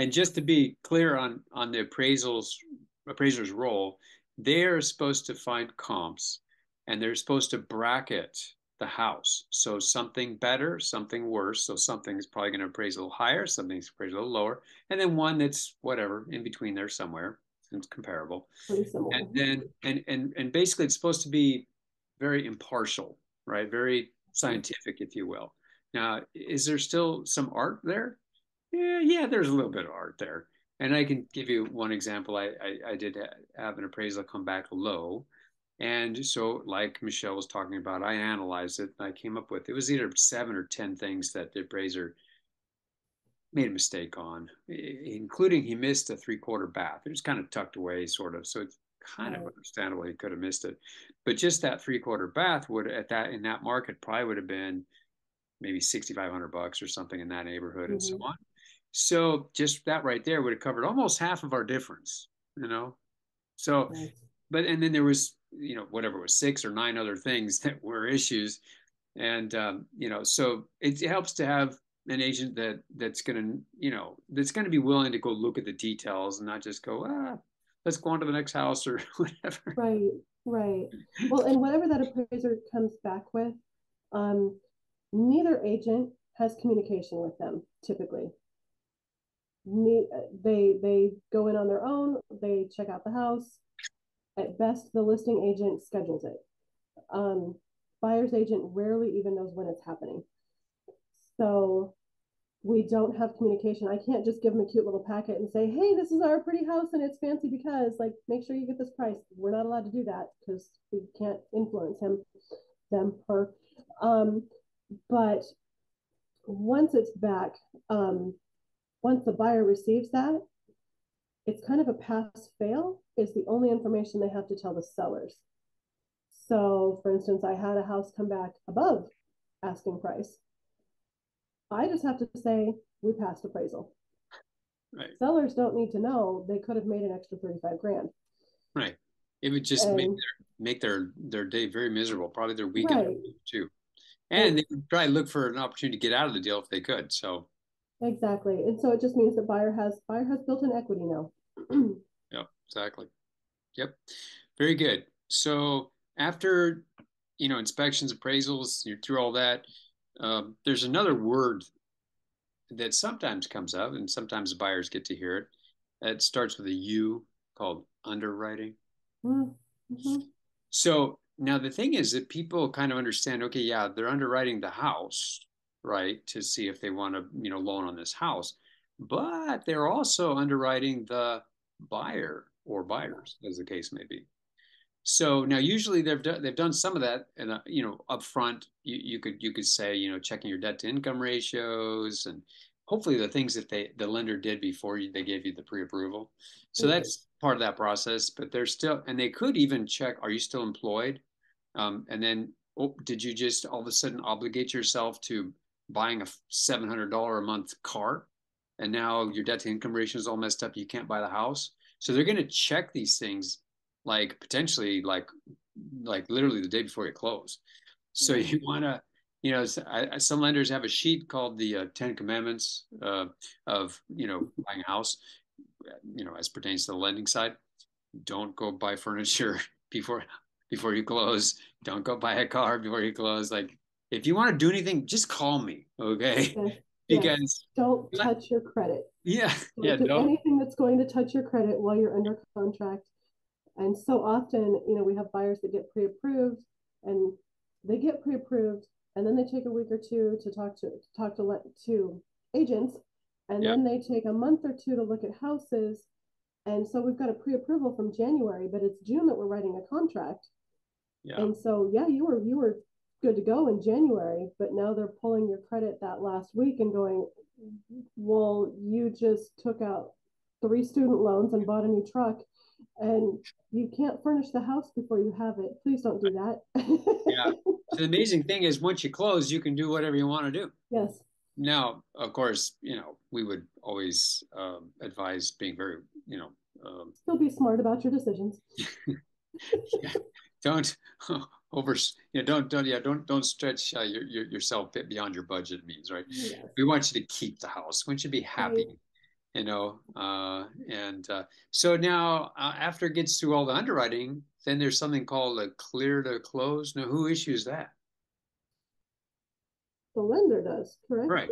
And just to be clear on the appraiser's role, they're supposed to find comps and they're supposed to bracket the house. So something better, something worse. So something's probably going to appraise a little higher, something's appraised a little lower, and then one that's whatever in between there somewhere. It's comparable. And then and basically it's supposed to be very impartial, right? Very scientific, if you will. Now, is there still some art there? Yeah, there's a little bit of art there. And I can give you one example. I did have an appraisal come back low. And so like Michelle was talking about, I analyzed it and I came up with, it was either 7 or 10 things that the appraiser made a mistake on, including he missed a 3/4 bath. It was kind of tucked away sort of. So it's kind of understandable he could have missed it. But just that 3/4 bath would in that market probably would have been maybe $6,500 or something in that neighborhood and so on. So just that right there would have covered almost half of our difference, So, but, and then there was, whatever it was 6 or 9 other things that were issues. And, so it helps to have an agent that's going to be willing to go look at the details and not just go, let's go on to the next house or whatever. Right. Well, and whatever that appraiser comes back with, neither agent has communication with them typically. They go in on their own, they check out the house. At best, the listing agent schedules it. Buyer's agent rarely even knows when it's happening. So we don't have communication. I can't just give them a cute little packet and say, hey, this is our pretty house and it's fancy because, like, make sure you get this price. We're not allowed to do that because we can't influence him, them, her. But once it's back, once the buyer receives that, it's kind of a pass-fail is the only information they have to tell the sellers. So, for instance, I had a house come back above asking price. I just have to say, we passed appraisal. Right. Sellers don't need to know. They could have made an extra 35 grand. Right. It would just make their day very miserable, probably their weekend too. And they would try to look for an opportunity to get out of the deal if they could. So exactly. And so it just means that buyer has built-in equity now. Yep, exactly. Yep. Very good. So after, you know, inspections, appraisals, you're through all that. There's another word that sometimes comes up, and sometimes buyers get to hear it. It starts with a U, called underwriting. Mm-hmm. So now the thing is that people kind of understand, okay, yeah, they're underwriting the house, right, to see if they want to, you know, loan on this house, but they're also underwriting the buyer or buyers, as the case may be. So now, usually they've done some of that, and you know, upfront, you could say, you know, checking your debt to income ratios and hopefully the things that the lender did before they gave you the pre-approval. So that's part of that process. But they're still, and they could even check, are you still employed? And then, did you just all of a sudden obligate yourself to buying a $700 a month car, and now your debt to income ratio is all messed up? You can't buy the house. So they're going to check these things, like potentially like literally the day before you close. So you want to, you know, some lenders have a sheet called the 10 commandments of, you know, buying a house, you know, as pertains to the lending side. Don't go buy furniture before you close. Don't go buy a car before you close. Like, if you want to do anything, just call me. Okay. Okay. Because don't touch your credit. Yeah. Don't do anything that's going to touch your credit while you're under contract. And so often, you know, we have buyers that get pre-approved, and they get pre-approved, and then they take a week or two to talk to agents, and then they take a month or two to look at houses. And so we've got a pre-approval from January, but it's June that we're writing a contract. Yeah. And so, yeah, you were good to go in January, but now they're pulling your credit that last week and going, well, you just took out 3 student loans and bought a new truck, and you can't furnish the house before you have it. Please don't do that. Yeah. So the amazing thing is, once you close, you can do whatever you want to do. Yes. Now, of course, you know, we would always advise being very, you know. Still be smart about your decisions. Yeah. Don't over, you know, don't stretch yourself beyond your budget means, right? Yes. We want you to keep the house. We want you to be happy. Right. You know, so now after it gets through all the underwriting, then there's something called a clear to close. Now, who issues that? The lender does, correct? Right.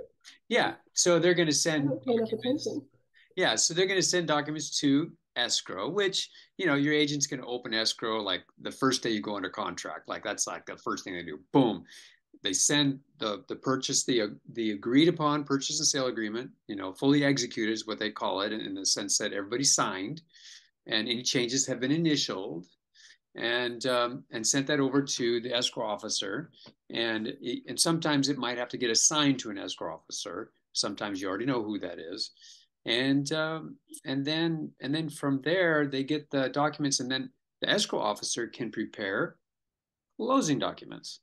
Yeah. So they're going to send. So they're going to send documents to escrow, which, you know, your agent's going to open escrow like the first day you go under contract. Like, that's like the first thing they do. Boom. They send the agreed upon purchase and sale agreement, you know, fully executed is what they call it, in the sense that everybody signed and any changes have been initialed, and sent that over to the escrow officer. And sometimes it might have to get assigned to an escrow officer. Sometimes you already know who that is. And then from there, they get the documents, and then the escrow officer can prepare closing documents.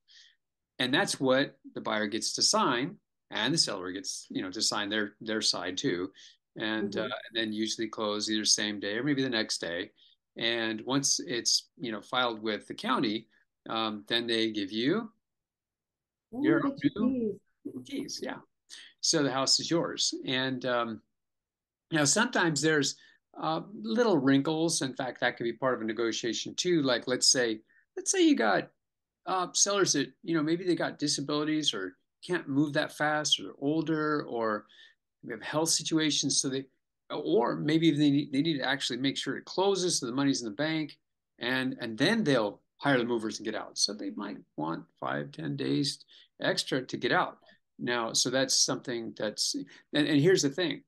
And that's what the buyer gets to sign, and the seller gets, you know, to sign their side too, and then usually close either same day or maybe the next day. And once it's, you know, filed with the county, then they give you your new keys. Yeah, so the house is yours. And now sometimes there's little wrinkles. In fact, that could be part of a negotiation too. Like, let's say you got sellers that, you know, maybe they got disabilities or can't move that fast, or they're older, or they have health situations. So they, or maybe they need to actually make sure it closes so the money's in the bank, and then they'll hire the movers and get out. So they might want 5-10 days extra to get out. Now, so that's something that's, and here's the thing,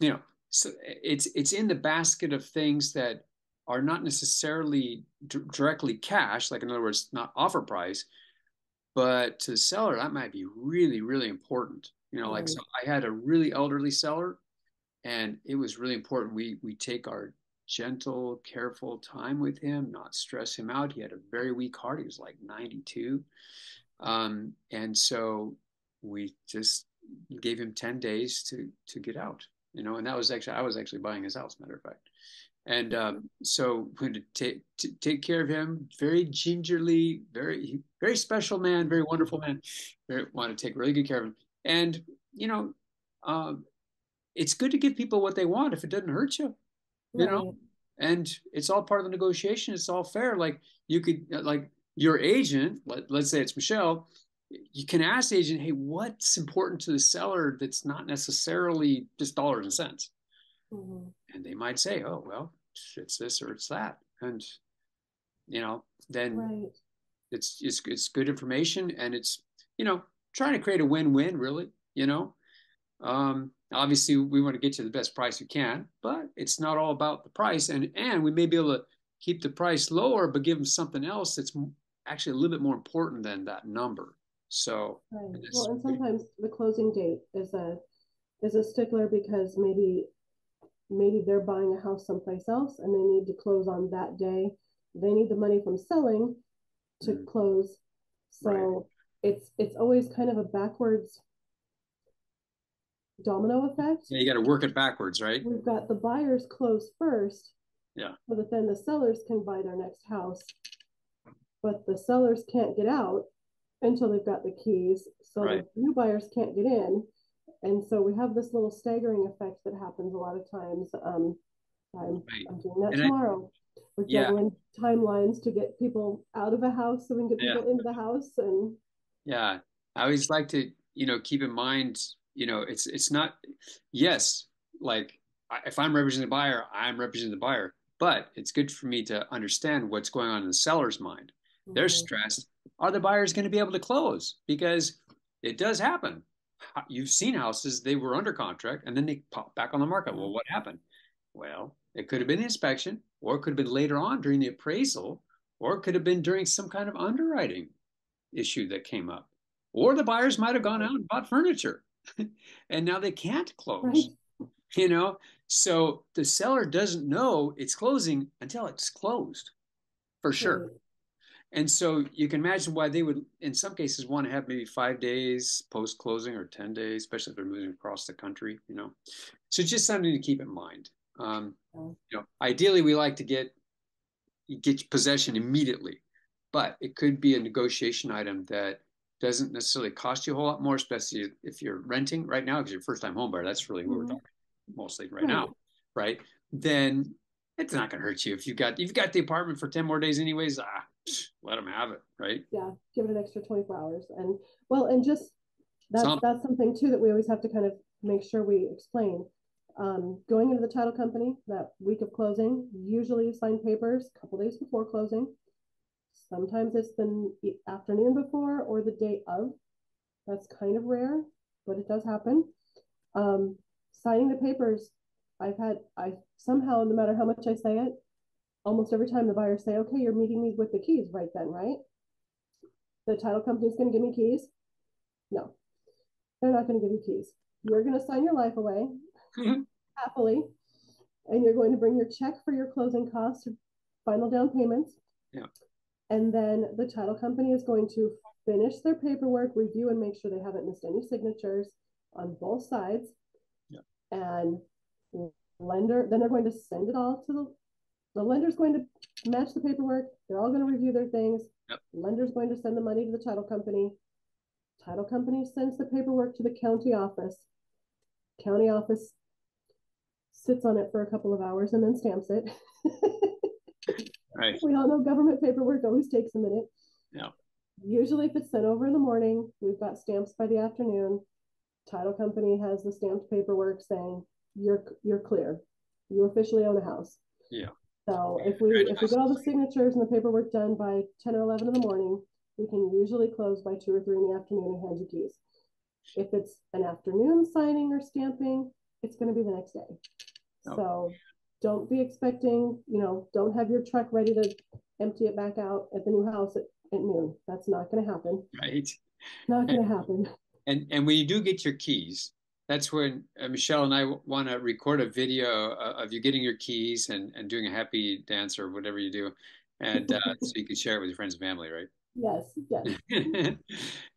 you know, so it's in the basket of things that are not necessarily directly cash, like in other words, not offer price, but to the seller, that might be really, really important. You know, like, so I had a really elderly seller and it was really important. We take our gentle, careful time with him, not stress him out. He had a very weak heart. He was like 92. And so we just gave him 10 days to get out, you know, and that was actually, I was actually buying his house, matter of fact. And so we had to take care of him very gingerly, very, very special man, very wonderful man. We want to take really good care of him. And, you know, it's good to give people what they want if it doesn't hurt you, you know, and it's all part of the negotiation. It's all fair. Like you could, like your agent, let's say it's Michelle, you can ask the agent, hey, what's important to the seller that's not necessarily just dollars and cents? Mm-hmm. And they might say, oh, well, it's this or it's that. And, you know, then it's good information. And it's, you know, trying to create a win-win, really, you know. Obviously, we want to get you the best price we can, but it's not all about the price. And we may be able to keep the price lower, but give them something else that's actually a little bit more important than that number. So, well, and sometimes the closing date is a stickler because maybe they're buying a house someplace else and they need to close on that day. They need the money from selling to close. So it's always kind of a backwards domino effect. Yeah, you got to work it backwards, right? We've got the buyers close first. Yeah. So that then the sellers can buy their next house. But the sellers can't get out until they've got the keys. So the new buyers can't get in. And so we have this little staggering effect that happens a lot of times. I'm doing that and tomorrow. We're juggling timelines to get people out of a house so we can get people into the house. And yeah, I always like to, you know, keep in mind, you know, it's not, yes, like if I'm representing the buyer, I'm representing the buyer, but it's good for me to understand what's going on in the seller's mind. Mm-hmm. They're stressed. Are the buyers going to be able to close? Because it does happen. You've seen houses, they were under contract and then they pop back on the market. Well, what happened? Well, it could have been inspection, or it could have been later on during the appraisal, or it could have been during some kind of underwriting issue that came up, or the buyers might have gone out and bought furniture and now they can't close, you know? So the seller doesn't know it's closing until it's closed for sure. And so you can imagine why they would, in some cases, want to have maybe 5 days post-closing or 10 days, especially if they're moving across the country, you know. So just something to keep in mind. You know, ideally, we like to get possession immediately, but it could be a negotiation item that doesn't necessarily cost you a whole lot more, especially if you're renting right now, because you're a first-time home buyer. That's really what we're talking mostly right now, right? Then it's not going to hurt you. If you've got the apartment for 10 more days anyways, let them have it, right? Yeah, give it an extra 24 hours. And well, and just that's something too that we always have to kind of make sure we explain. Going into the title company that week of closing, usually you sign papers a couple days before closing. Sometimes it's the afternoon before or the day of. That's kind of rare, but it does happen. Signing the papers, I somehow, no matter how much I say it, almost every time the buyers say, okay, you're meeting me with the keys right then, right? The title company's going to give me keys? No, they're not going to give you keys. You're going to sign your life away happily, and you're going to bring your check for your closing costs, final down payments. Yeah. And then the title company is going to finish their paperwork, review, and make sure they haven't missed any signatures on both sides. Yeah. And lender, then they're going to send it all to the lender's going to match the paperwork. They're all going to review their things. Yep. Lender's going to send the money to the title company. Title company sends the paperwork to the county office. County office sits on it for a couple of hours and then stamps it. Right. We all know government paperwork always takes a minute. Yeah. Usually if it's sent over in the morning, we've got stamps by the afternoon. Title company has the stamped paperwork saying, you're clear. You officially own a house. Yeah. So if we get all the signatures and the paperwork done by 10 or 11 in the morning, we can usually close by 2 or 3 in the afternoon and hand you keys. If it's an afternoon signing or stamping, it's going to be the next day. Oh. So don't be expecting, you know, don't have your truck ready to empty it back out at the new house at noon. That's not going to happen. Right. Not going to happen. And when you do get your keys, that's when Michelle and I want to record a video of you getting your keys and doing a happy dance or whatever you do. And so you can share it with your friends and family, right? Yes, yes.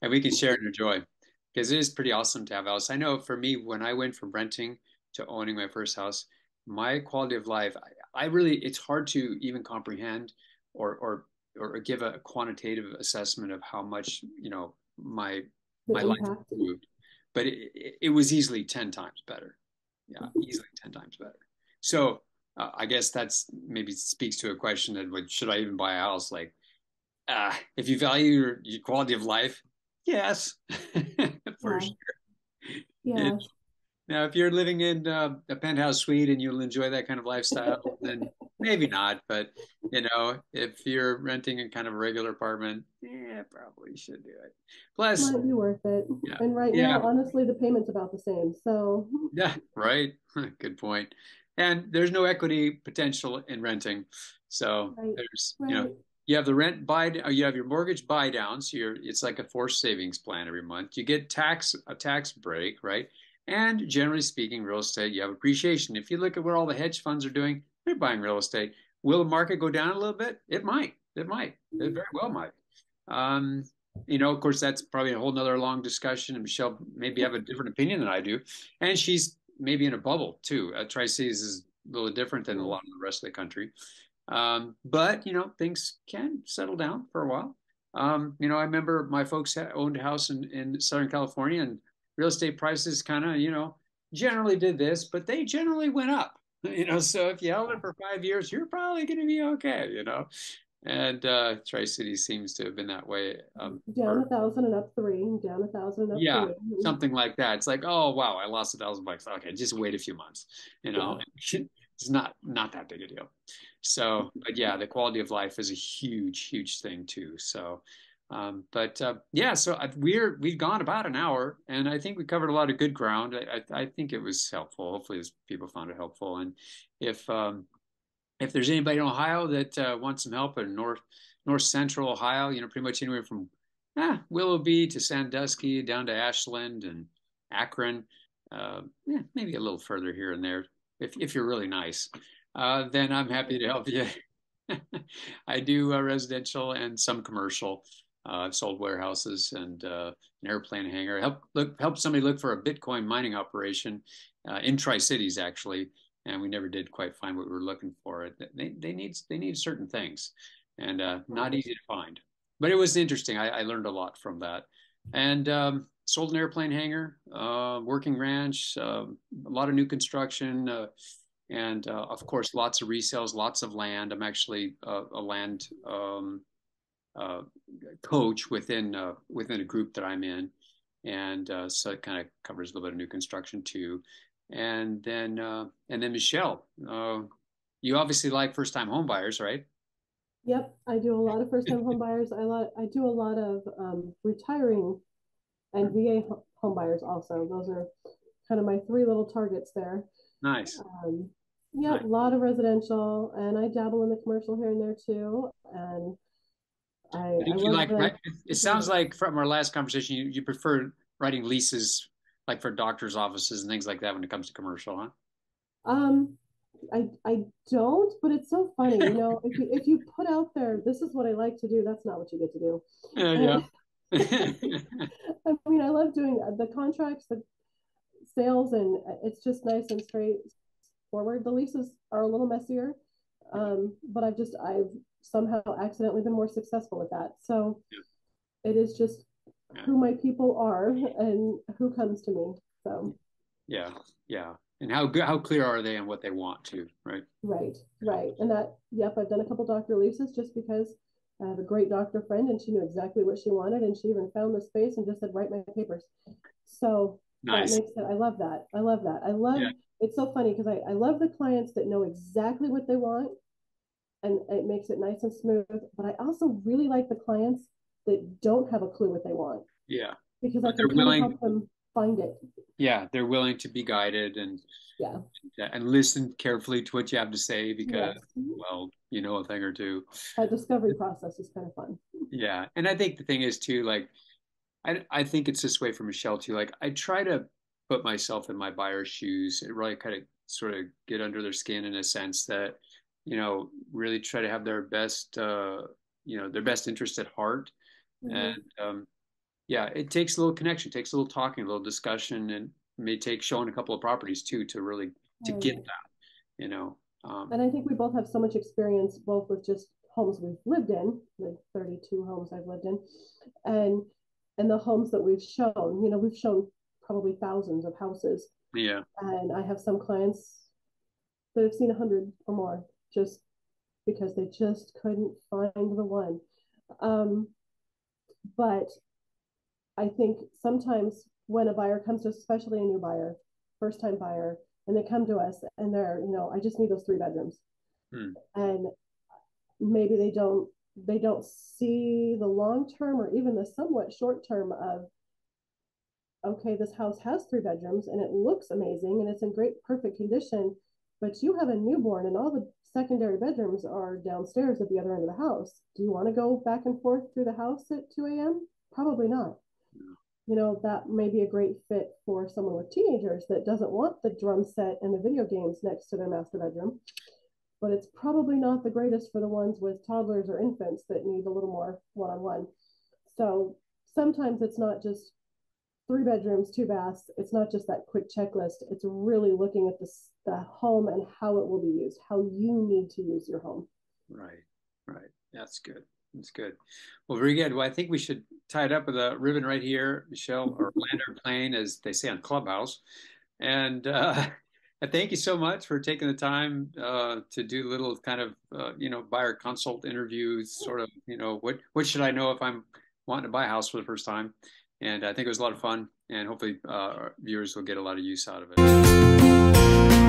And we can share in your joy, because it is pretty awesome to have a house. I know for me, when I went from renting to owning my first house, my quality of life, I really, it's hard to even comprehend or give a quantitative assessment of how much, you know, my life improved. But it was easily 10 times better. Yeah, easily 10 times better. So I guess that's maybe speaks to a question that, like, should I even buy a house? Like, if you value your quality of life, yes, for sure. Yeah. Now, if you're living in a penthouse suite and you'll enjoy that kind of lifestyle, then maybe not. But, you know, if you're renting a kind of regular apartment, yeah, probably should do it. Plus, it might be worth it. Yeah. And right now, honestly, the payment's about the same. So yeah, right. Good point. And there's no equity potential in renting. So there's, you know, you have the rent you have your mortgage buy down. So it's like a forced savings plan every month. You get a tax break, right? And generally speaking, real estate, you have appreciation. If you look at what all the hedge funds are doing, they're buying real estate. Will the market go down a little bit? It might. It might. It very well might. You know, of course, that's probably a whole nother long discussion. And Michelle maybe have a different opinion than I do. And she's maybe in a bubble, too. Tri-Cities is a little different than a lot of the rest of the country. But, you know, things can settle down for a while. You know, I remember my folks owned a house in Southern California, and real estate prices kind of, you know, generally did this, but they generally went up, you know, so if you held it for 5 years, you're probably going to be okay, you know, and Tri-Cities seems to have been that way. Down 1,000 and up 3, down 1,000 and up 3. Yeah, something like that. It's like, oh, wow, I lost $1,000. Okay, just wait a few months, you know. Yeah. It's not that big a deal. So, but yeah, the quality of life is a huge, huge thing too. So, yeah, so we've gone about an hour, and I think we covered a lot of good ground. I think it was helpful. Hopefully people found it helpful. And if there's anybody in Ohio that wants some help in north central Ohio, you know, pretty much anywhere from Willoughby to Sandusky down to Ashland and Akron, maybe a little further here and there. If you're really nice, then I'm happy to help you. I do residential and some commercial. I've sold warehouses and an airplane hangar. Help somebody look for a Bitcoin mining operation in Tri-Cities, actually, and we never did quite find what we were looking for. They need certain things, and not easy to find. But it was interesting. I learned a lot from that, and sold an airplane hangar, working ranch, a lot of new construction, and of course, lots of resales, lots of land. I'm actually a land coach within a group that I'm in, and so it kind of covers a little bit of new construction too. And then Michelle, you obviously like first-time home buyers, right? Yep, I do a lot of first-time home buyers. I do a lot of retiring and VA home buyers also. Those are kind of my 3 little targets there. Nice. Yeah, nice. A lot of residential, and I dabble in the commercial here and there too. And it sounds like from our last conversation, you prefer writing leases like for doctor's offices and things like that when it comes to commercial, huh? I don't, but it's so funny, you know. if you put out there, this is what I like to do, that's not what you get to do. Yeah. I mean, I love doing the contracts, the sales, and it's just nice and straightforward. The leases are a little messier, but I've somehow accidentally been more successful at that. So it is just who my people are and who comes to me. So yeah. And how clear are they on what they want to, right? Right. And that, yep, I've done a couple doctor leases just because I have a great doctor friend, and she knew exactly what she wanted, and she even found the space and just said, write my papers. So nice. That makes it, I love that. It's so funny because I love the clients that know exactly what they want, and it makes it nice and smooth. But I also really like the clients that don't have a clue what they want. Yeah. Because I can help them find it. Yeah, they're willing to be guided and listen carefully to what you have to say because, well, you know a thing or two. That discovery process is kind of fun. Yeah, and I think the thing is too, like, I think it's this way for Michelle too. Like, I try to put myself in my buyer's shoes and really kind of sort of get under their skin in a sense that, you know, really try to have their best, their best interest at heart. Mm-hmm. And yeah, it takes a little connection, takes a little talking, a little discussion, and may take showing a couple of properties too to really to get that, you know. And I think we both have so much experience, both with just homes we've lived in, like 32 homes I've lived in, and the homes that we've shown. You know, we've shown probably thousands of houses. Yeah. And I have some clients that have seen 100 or more just because they just couldn't find the one. But I think sometimes when a buyer comes to us, especially a new buyer, first time buyer, and they come to us and they're, you know, I just need those 3 bedrooms. Hmm. And maybe they don't see the long term or even the somewhat short term of, okay, this house has 3 bedrooms and it looks amazing and it's in great, perfect condition, but you have a newborn and all the secondary bedrooms are downstairs at the other end of the house. Do you want to go back and forth through the house at 2 a.m.? Probably not. Yeah. You know, that may be a great fit for someone with teenagers that doesn't want the drum set and the video games next to their master bedroom, but it's probably not the greatest for the ones with toddlers or infants that need a little more one-on-one. So sometimes it's not just 3 bedrooms, 2 baths. It's not just that quick checklist. It's really looking at the home and how it will be used, how you need to use your home. Right, right. That's good. That's good. Well, very good. Well, I think we should tie it up with a ribbon right here, Michelle, or land our plane, as they say on Clubhouse. And thank you so much for taking the time to do little kind of, buyer consult interviews, sort of, you know, what should I know if I'm wanting to buy a house for the first time? And I think it was a lot of fun, and hopefully viewers will get a lot of use out of it.